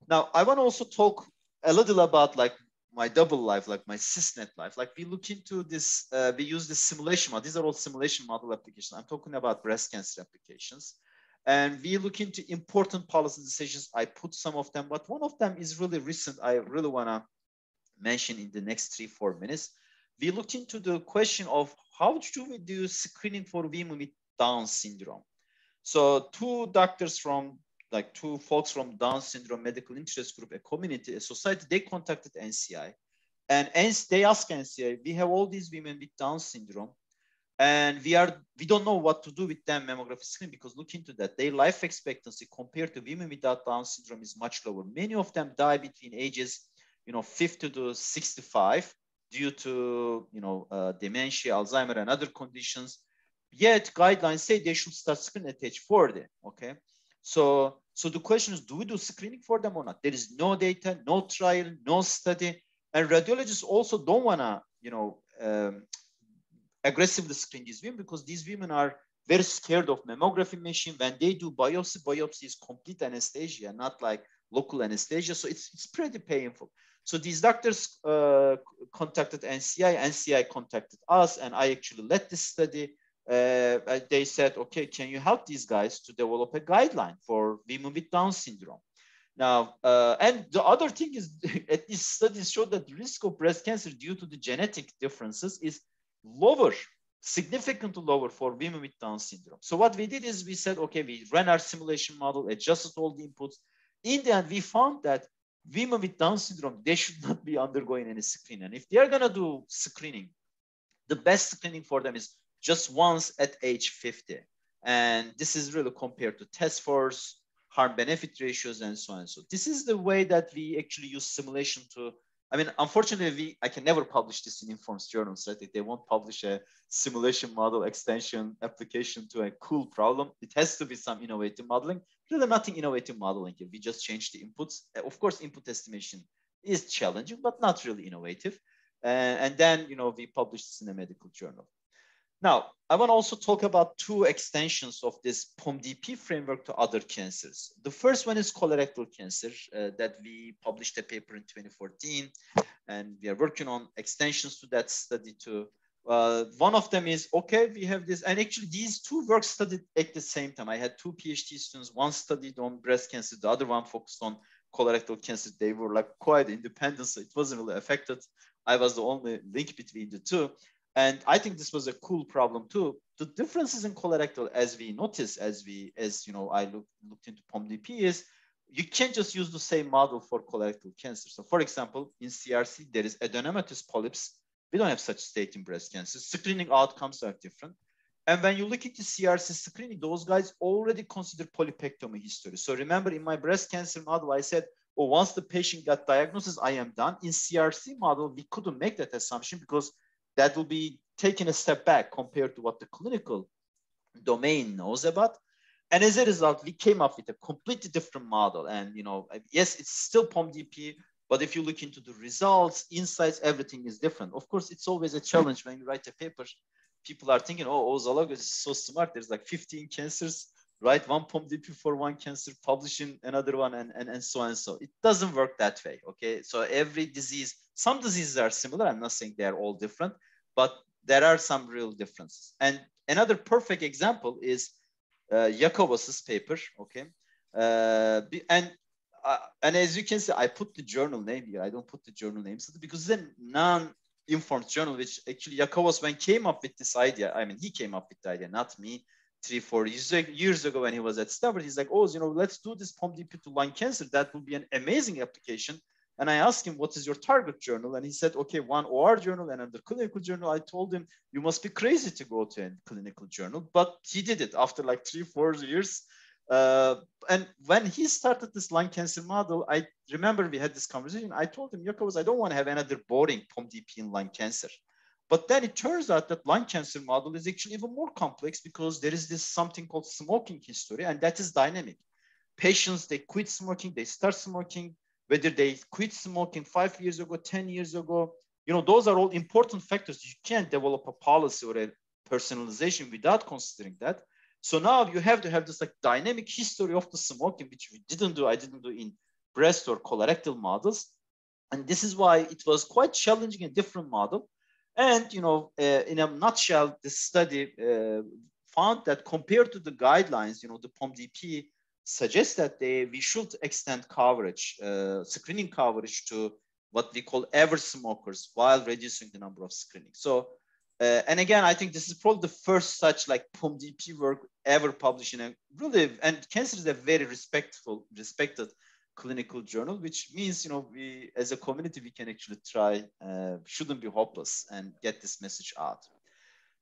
Now, I want to also talk a little about like my double life, like my CISNET life. Like we look into this, uh, we use the simulation model. These are all simulation model applications. I'm talking about breast cancer applications. And we look into important policy decisions. I put some of them, but one of them is really recent. I really want to mention in the next three, four minutes. We looked into the question of how do we do screening for women with Down syndrome. So two doctors from, like two folks from Down syndrome medical interest group, a community, a society, they contacted N C I. And they asked N C I, we have all these women with Down syndrome, and we are we don't know what to do with them mammography screen, because look into that, their life expectancy compared to women without Down syndrome is much lower. Many of them die between ages, you know, fifty to sixty-five due to, you know, uh, dementia, Alzheimer, and other conditions. Yet guidelines say they should start screening at age forty. Okay, so so the question is, do we do screening for them or not? There is no data, no trial, no study, and radiologists also don't wanna, you know, um, aggressively screen these women, because these women are very scared of mammography machine. When they do biopsy, biopsy is complete anesthesia, not like local anesthesia, so it's it's pretty painful. So these doctors uh, contacted N C I, N C I contacted us, and I actually led this study. Uh, they said, okay, can you help these guys to develop a guideline for women with Down syndrome? Now, uh, and the other thing is, at least studies show that the risk of breast cancer due to the genetic differences is lower, significantly lower for women with Down syndrome. So what we did is we said, okay, we ran our simulation model, adjusted all the inputs. In the end, we found that women with Down syndrome, they should not be undergoing any screening. And if they are gonna do screening, the best screening for them is just once at age fifty. And this is really compared to test force, harm-benefit ratios, and so on and so. This is the way that we actually use simulation to, I mean, unfortunately, we, I can never publish this in INFORMS journals, right? They won't publish a simulation model extension application to a cool problem. It has to be some innovative modeling. Really nothing innovative modeling here. We just change the inputs. Of course, input estimation is challenging, but not really innovative. Uh, and then, you know, we publish this in a medical journal. Now, I want to also talk about two extensions of this POMDP framework to other cancers. The first one is colorectal cancer, uh, that we published a paper in twenty fourteen, and we are working on extensions to that study too. Uh, one of them is, okay, we have this, and actually these two works studied at the same time. I had two PhD students, one studied on breast cancer, the other one focused on colorectal cancer. They were like quite independent, so it wasn't really affected. I was the only link between the two. And I think this was a cool problem too. The differences in colorectal, as we noticed, as we, as you know, I looked, looked into POMDP, is you can't just use the same model for colorectal cancer. So for example, in C R C, there is adenomatous polyps. We don't have such state in breast cancer. Screening outcomes are different. And when you look into C R C screening, those guys already consider polypectomy history. So remember, in my breast cancer model, I said, oh, once the patient got diagnosis, I am done. In C R C model, we couldn't make that assumption, because that will be taking a step back compared to what the clinical domain knows about. And as a result, we came up with a completely different model. And, you know, yes, it's still POMDP, but if you look into the results, insights, everything is different. Of course, it's always a challenge when you write a paper. People are thinking, oh, Oguzhan Alagoz is so smart. There's like fifteen cancers, write one POMDP for one cancer, publishing another one, and, and, and so on and so. It doesn't work that way, okay? So every disease, some diseases are similar. I'm not saying they're all different, but there are some real differences. And another perfect example is uh, Yakovos's paper, okay? Uh, and, uh, and as you can see, I put the journal name here. I don't put the journal names because it's a non-informed journal, which actually Yakovos, when came up with this idea, I mean, he came up with the idea, not me, three, four years, years ago when he was at Stanford. He's like, oh, you know, let's do this POMDP to lung cancer. That would be an amazing application. And I asked him, what is your target journal? And he said, okay, one O R journal and another clinical journal. I told him, you must be crazy to go to a clinical journal, but he did it after like three, four years. Uh, and when he started this lung cancer model, I remember we had this conversation. I told him, Yakovos, I don't want to have another boring POMDP in lung cancer. But then it turns out that lung cancer model is actually even more complex, because there is this something called smoking history, and that is dynamic. Patients, they quit smoking, they start smoking, whether they quit smoking five years ago, ten years ago, you know, those are all important factors. You can't develop a policy or a personalization without considering that. So now you have to have this like dynamic history of the smoking, which we didn't do, I didn't do in breast or colorectal models. And this is why it was quite challenging, a different model. And, you know, uh, in a nutshell, this study uh, found that compared to the guidelines, you know, the POMDP suggests that they, we should extend coverage, uh, screening coverage to what we call average smokers while reducing the number of screenings. So, uh, and again, I think this is probably the first such like POMDP work ever published in a really, and cancer is a very respectful, respected clinical journal, which means, you know, we as a community, we can actually try, uh, shouldn't be hopeless and get this message out.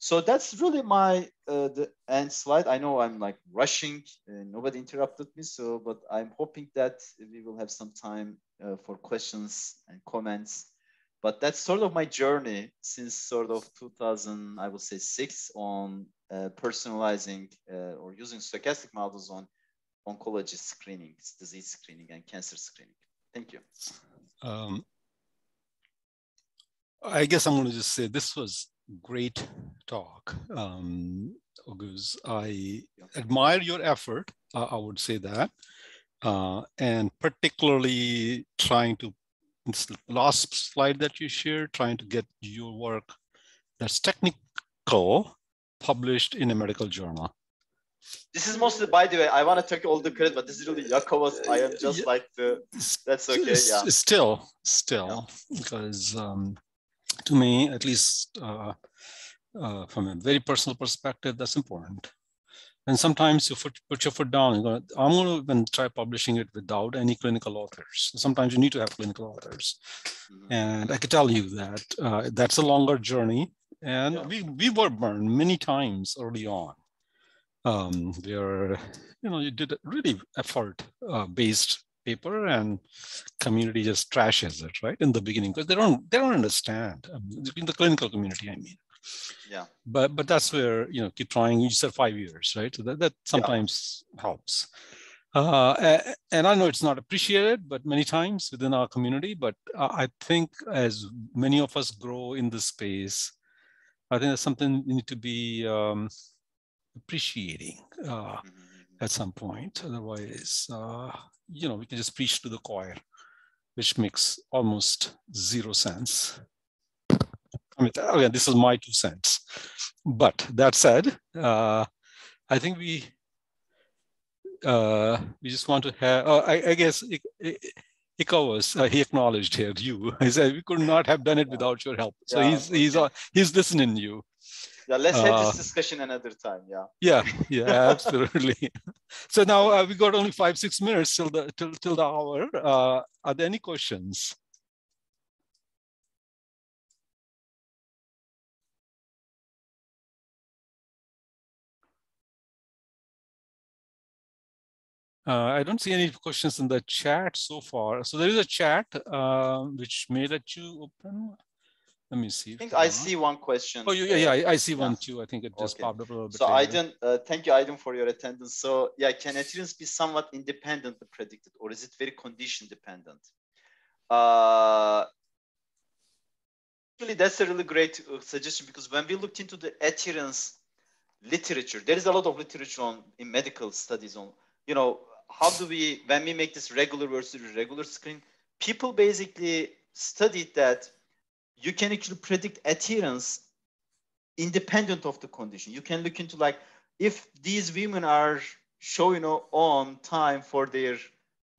So that's really my uh, the end slide. I know I'm like rushing, uh, nobody interrupted me, so, but I'm hoping that we will have some time uh, for questions and comments. But that's sort of my journey since sort of two thousand, I would say six, on uh, personalizing uh, or using stochastic models on oncology screening, disease screening and cancer screening. Thank you. Um, I guess I'm gonna just say this was great talk, um, Oguz. I admire your effort, uh, I would say that, uh, and particularly trying to, this last slide that you shared, trying to get your work that's technical published in a medical journal. This is mostly, by the way, I want to take all the credit, but this is really Yakovos. I am just yeah. like the, that's okay, yeah. Still, still, yeah. because um, to me, at least uh, uh, from a very personal perspective, that's important. And sometimes you put, put your foot down, you're gonna, I'm going to even try publishing it without any clinical authors. Sometimes you need to have clinical authors. Mm-hmm. And I can tell you that uh, that's a longer journey. And yeah. we, we were burned many times early on. Um, where, you know, you did a really effort-based uh, paper and community just trashes it, right, in the beginning, because they don't, they don't understand, um, in the clinical community, I mean. Yeah. But but that's where, you know, keep trying, you said five years, right? So that, that sometimes yeah. helps. Uh, and I know it's not appreciated, but many times within our community, but I think as many of us grow in this space, I think that's something we need to be, um, appreciating uh, at some point. Otherwise, uh, you know, we can just preach to the choir, which makes almost zero sense. I mean, again, this is my two cents. But that said, uh, I think we uh, we just want to have. Uh, I, I guess it, it, it covers, uh, he acknowledged here you. He said we could not have done it without your help. So yeah. he's he's uh, he's listening to you. Yeah, let's have uh, this discussion another time. Yeah. Yeah, yeah, absolutely. So now uh, we got only five, six minutes till the till till the hour. Uh, are there any questions? Uh, I don't see any questions in the chat so far. So there is a chat uh, which may let you open. Let me see. I think I see one question. Oh, yeah, yeah, I, I see yeah. one too. I think it just okay. popped up a little bit. So later. Aiden, uh, thank you, Aiden, for your attendance. So, yeah, can adherence be somewhat independently predicted, or is it very condition dependent? Uh, actually, that's a really great uh, suggestion, because when we looked into the adherence literature, there is a lot of literature on in medical studies on, you know, how do we, when we make this regular versus irregular screen, people basically studied that. You can actually predict adherence independent of the condition. You can look into like, if these women are showing on time for their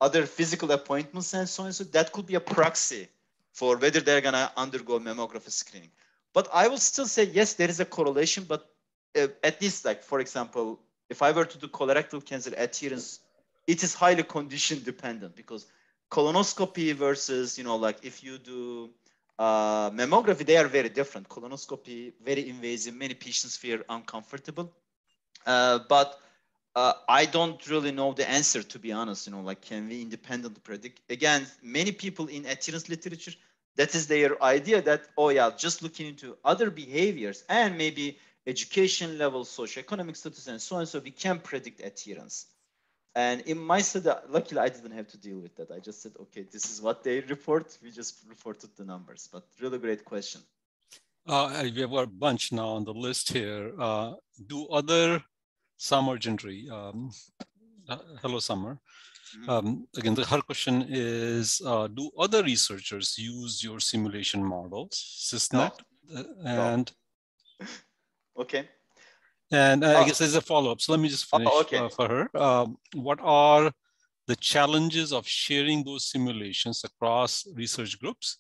other physical appointments and so on, so that could be a proxy for whether they're gonna undergo mammography screening. But I will still say, yes, there is a correlation, but uh, at least like, for example, if I were to do colorectal cancer adherence, it is highly condition dependent, because colonoscopy versus, you know, like if you do, Uh, mammography, they are very different. Colonoscopy, very invasive, many patients feel uncomfortable. Uh, but uh, I don't really know the answer, to be honest, you know, like can we independently predict? Again, many people in adherence literature, that is their idea that, oh yeah, just looking into other behaviors and maybe education level, socioeconomic status and so on, so we can predict adherence. And in my study, luckily I didn't have to deal with that. I just said, okay, this is what they report. We just reported the numbers, but really great question. Uh, we have a bunch now on the list here. Uh, do other, Summer Gentry, um, uh, hello Summer. Mm-hmm. um, again, the, her question is, uh, do other researchers use your simulation models, CISNET? No. Uh, and no. Okay. And uh, oh. I guess there's a follow-up. So let me just finish oh, okay. uh, for her. Um, what are the challenges of sharing those simulations across research groups?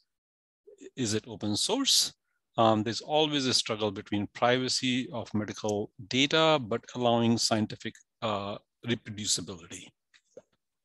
Is it open source? Um, there's always a struggle between privacy of medical data, but allowing scientific uh, reproducibility.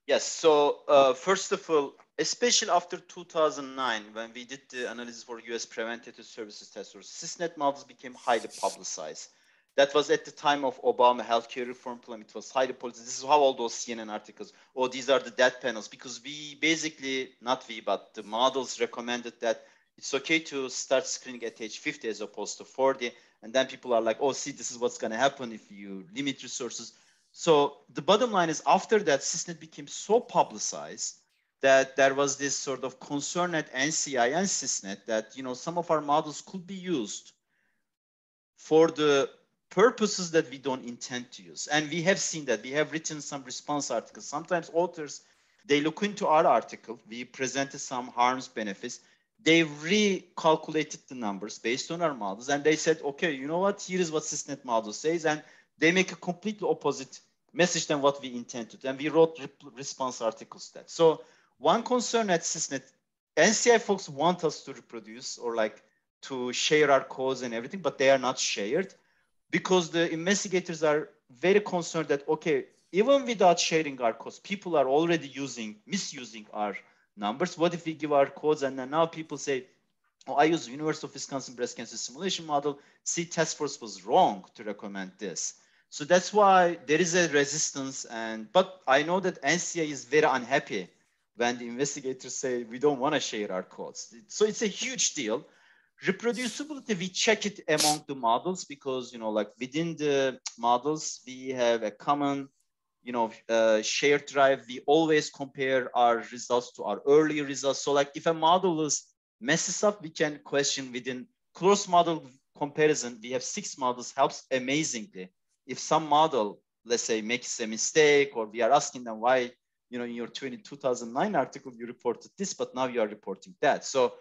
Yes, so uh, first of all, especially after two thousand nine, when we did the analysis for U S Preventive Services Task Force, CISNET models became highly publicized. That was at the time of Obama healthcare reform plan. It was highly policy. This is how all those C N N articles, oh, these are the death panels, because we basically, not we, but the models recommended that it's okay to start screening at age fifty as opposed to forty. And then people are like, oh, see, this is what's going to happen if you limit resources. So the bottom line is after that, CISNET became so publicized that there was this sort of concern at N C I and CISNET that, you know, some of our models could be used for the purposes that we don't intend to use. And we have seen that. We have written some response articles. Sometimes authors, they look into our article. We presented some harms, benefits. They recalculated the numbers based on our models. And they said, okay, you know what? Here is what CISNET model says. And they make a completely opposite message than what we intended. And we wrote response articles to that. So one concern at CISNET, N C I folks want us to reproduce or like to share our codes and everything, but they are not shared. Because the investigators are very concerned that, okay, even without sharing our codes, people are already using, misusing our numbers. What if we give our codes and then now people say, oh, I use University of Wisconsin breast cancer simulation model. See, task force was wrong to recommend this. So that's why there is a resistance. And but I know that N C I is very unhappy when the investigators say, we don't want to share our codes. So it's a huge deal. Reproducibility, we check it among the models because, you know, like within the models, we have a common, you know, uh, shared drive. We always compare our results to our earlier results. So like if a model is messes up, we can question within cross model comparison. We have six models, helps amazingly. If some model, let's say, makes a mistake or we are asking them why, you know, in your two thousand nine article, you reported this, but now you are reporting that. So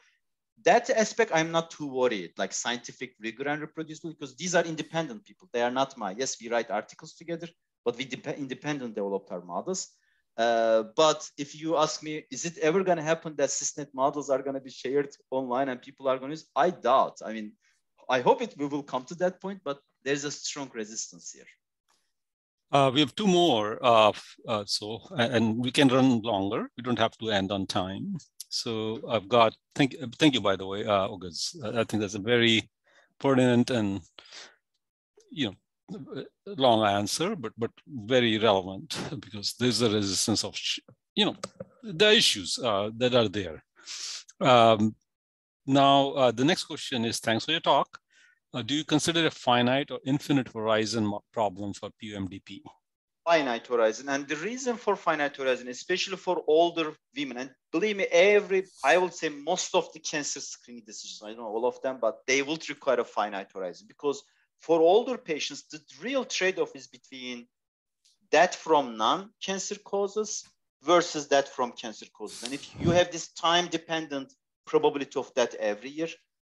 that aspect, I'm not too worried, like scientific rigor and reproducibility, because these are independent people. They are not my, yes, we write articles together, but we independently developed our models. Uh, but if you ask me, is it ever going to happen that CISNET models are going to be shared online and people are going to use? I doubt. I mean, I hope it we will come to that point, but there's a strong resistance here. Uh, we have two more, uh, uh, so and we can run longer. We don't have to end on time. So I've got, thank, thank you, by the way, uh, Oguz. I think that's a very pertinent and, you know, long answer, but but very relevant because there's a resistance of, you know, the issues uh, that are there. Um, now, uh, the next question is, thanks for your talk. Uh, do you consider a finite or infinite horizon problem for P O M D P? Finite horizon, and the reason for finite horizon, especially for older women, and believe me, every, I will say most of the cancer screening decisions, I don't know all of them, but they will require a finite horizon because for older patients, the real trade-off is between that from non-cancer causes versus that from cancer causes. And if you have this time-dependent probability of that every year,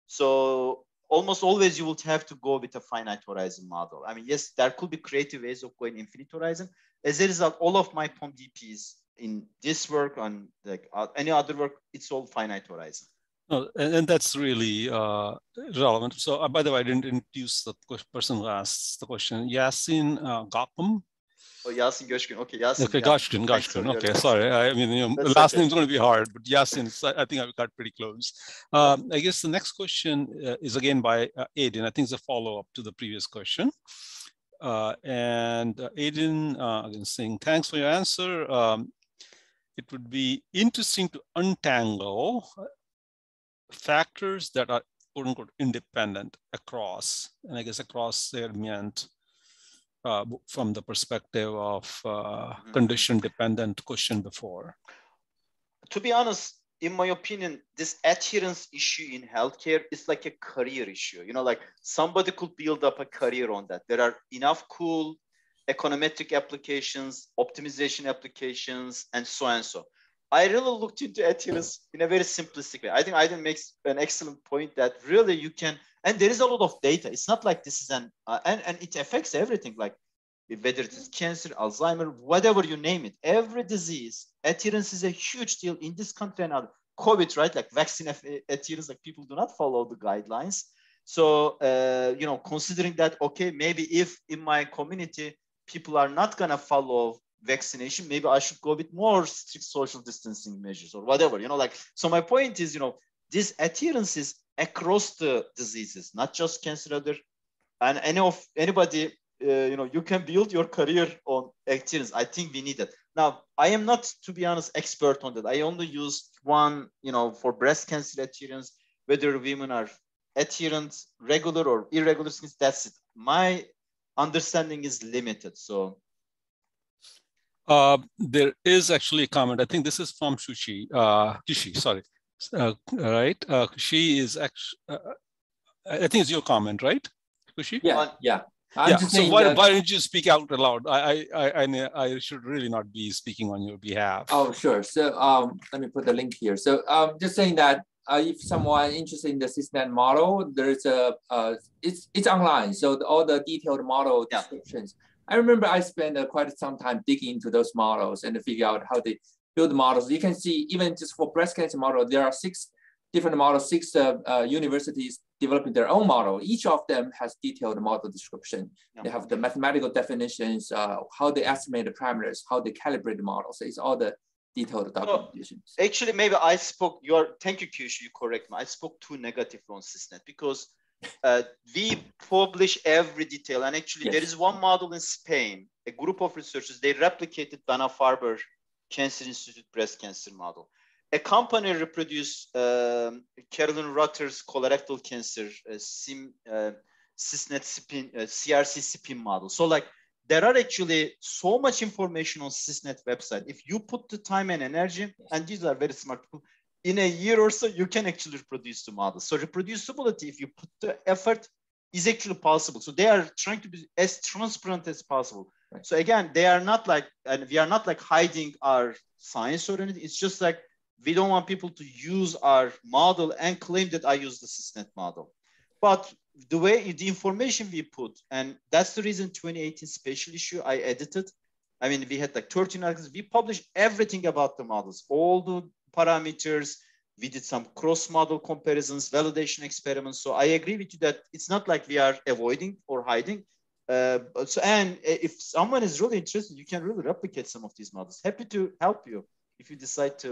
so almost always you would have to go with a finite horizon model. I mean, yes, there could be creative ways of going infinite horizon. As a result, all of my P O M D Ps in this work, on like uh, any other work, it's all finite horizon. Oh, and, and that's really uh, relevant. So uh, by the way, I didn't introduce the person who asked the question, Yasin uh, Gokham. Oh, Yasin Goshkin. Okay, Yasin. Okay, Goshkin, Goshkin. Okay, sorry. I mean, you know, the last okay. name's going to be hard, but Yasin, I think I got pretty close. Um, I guess the next question uh, is again by uh, Aiden. I think it's a follow-up to the previous question. Uh, and uh, Aiden, uh, again, saying, thanks for your answer. Um, it would be interesting to untangle factors that are, quote unquote, independent across, and I guess across their meant Uh, from the perspective of uh, condition-dependent question before? To be honest, in my opinion, this adherence issue in healthcare is like a career issue. You know, like somebody could build up a career on that. There are enough cool econometric applications, optimization applications, and so and so. I really looked into Athena's in a very simplistic way. I think Aiden makes an excellent point that really you can, and there is a lot of data. It's not like this is an, uh, and, and it affects everything, like whether it is cancer, Alzheimer, whatever you name it, every disease, adherence is a huge deal in this country and other. COVID, right? Like vaccine adherence, like people do not follow the guidelines. So, uh, you know, considering that, okay, maybe if in my community, people are not gonna follow vaccination, maybe I should go with more strict social distancing measures or whatever, you know, like, so my point is, you know, this adherence is across the diseases, not just cancer, other, and any of anybody, uh, you know, you can build your career on adherence. I think we need that. Now, I am not, to be honest, expert on that. I only used one, you know, for breast cancer adherence, whether women are adherent, regular or irregular, that's it. My understanding is limited, so. Uh, there is actually a comment. I think this is from Shushi, uh, Shushi, sorry, uh, right? Uh, she is actually, uh, I think it's your comment, right, Shushi? Yeah, yeah. I'm yeah. Just so why, that... why don't you speak out aloud? I, I, I, I should really not be speaking on your behalf. Oh, sure. So um, let me put the link here. So um, just saying that uh, if someone interested in the CISNET model, there's a, uh, it's, it's online. So the, all the detailed model yeah. descriptions. I remember I spent uh, quite some time digging into those models and figure out how they build the models. You can see even just for breast cancer model, there are six different models, six uh, uh, universities developing their own model. Each of them has detailed model description. Yeah. They have the mathematical definitions, uh, how they estimate the parameters, how they calibrate the models. So it's all the detailed documentation. So actually, maybe I spoke, you are, thank you, Kyushu, you correct me. I spoke too negative on CISNET because Uh, we publish every detail, and actually yes. there is one model in Spain, a group of researchers, they replicated Dana-Farber Cancer Institute breast cancer model. A company reproduced um, Carolyn Rutter's colorectal cancer uh, sim, uh, CISNET C P I N, uh, C R C C P I N model. So like there are actually so much information on CISNET website. If you put the time and energy, and these are very smart people, in a year or so, you can actually reproduce the model. So reproducibility, if you put the effort, is actually possible. So they are trying to be as transparent as possible. Right. So again, they are not like, and we are not like hiding our science or anything. It's just like, we don't want people to use our model and claim that I use the CISNET model. But the way, the information we put, and that's the reason twenty eighteen special issue I edited. I mean, we had like thirteen articles. We published everything about the models, all the parameters. We did some cross-model comparisons, validation experiments. So I agree with you that it's not like we are avoiding or hiding. Uh, so, and if someone is really interested, you can really replicate some of these models. Happy to help you if you decide to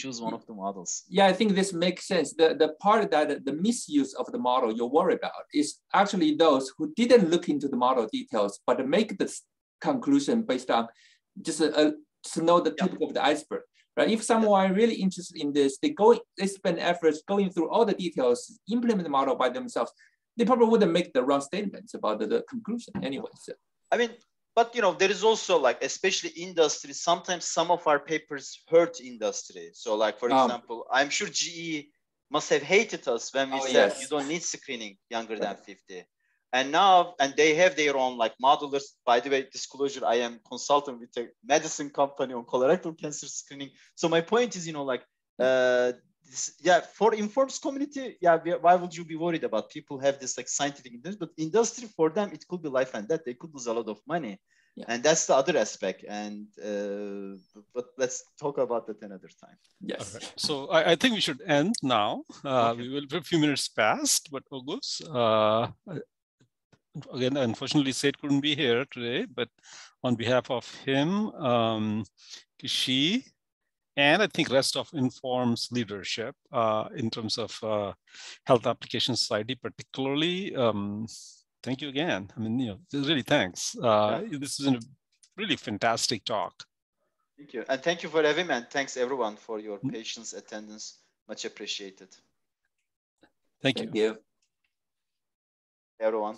choose one of the models. Yeah, I think this makes sense. The, the part that the misuse of the model you worry about is actually those who didn't look into the model details, but make this conclusion based on just a, a, to know the tip yeah. of the iceberg. Right? If someone yeah. really interested in this, they go, they spend efforts going through all the details, implement the model by themselves. They probably wouldn't make the wrong statements about the, the conclusion anyway. So. I mean, but you know, there is also like, especially industry, sometimes some of our papers hurt industry. So like, for um, example, I'm sure G E must have hated us when we oh, said, yes. you don't need screening younger right. than fifty. And now, and they have their own like modelers. By the way, disclosure, I am consultant with a medicine company on colorectal cancer screening. So my point is, you know, like, uh, this, yeah, for informs community, yeah, we, why would you be worried about people have this like scientific interest, but industry for them, it could be life and death. They could lose a lot of money. Yeah. And that's the other aspect. And uh, but let's talk about that another time. Yes. Right. So I, I think we should end now. Uh, okay. We will be a few minutes past, but August, uh, again, unfortunately, Seth couldn't be here today, but on behalf of him, um, Kishi, and I think rest of Informs leadership uh, in terms of uh, Health Application Society, particularly, um, thank you again. I mean, you know, really thanks. Uh, yeah. This is a really fantastic talk. Thank you, and thank you for having me, and thanks everyone for your patience, attendance, much appreciated. Thank you. Thank you, everyone.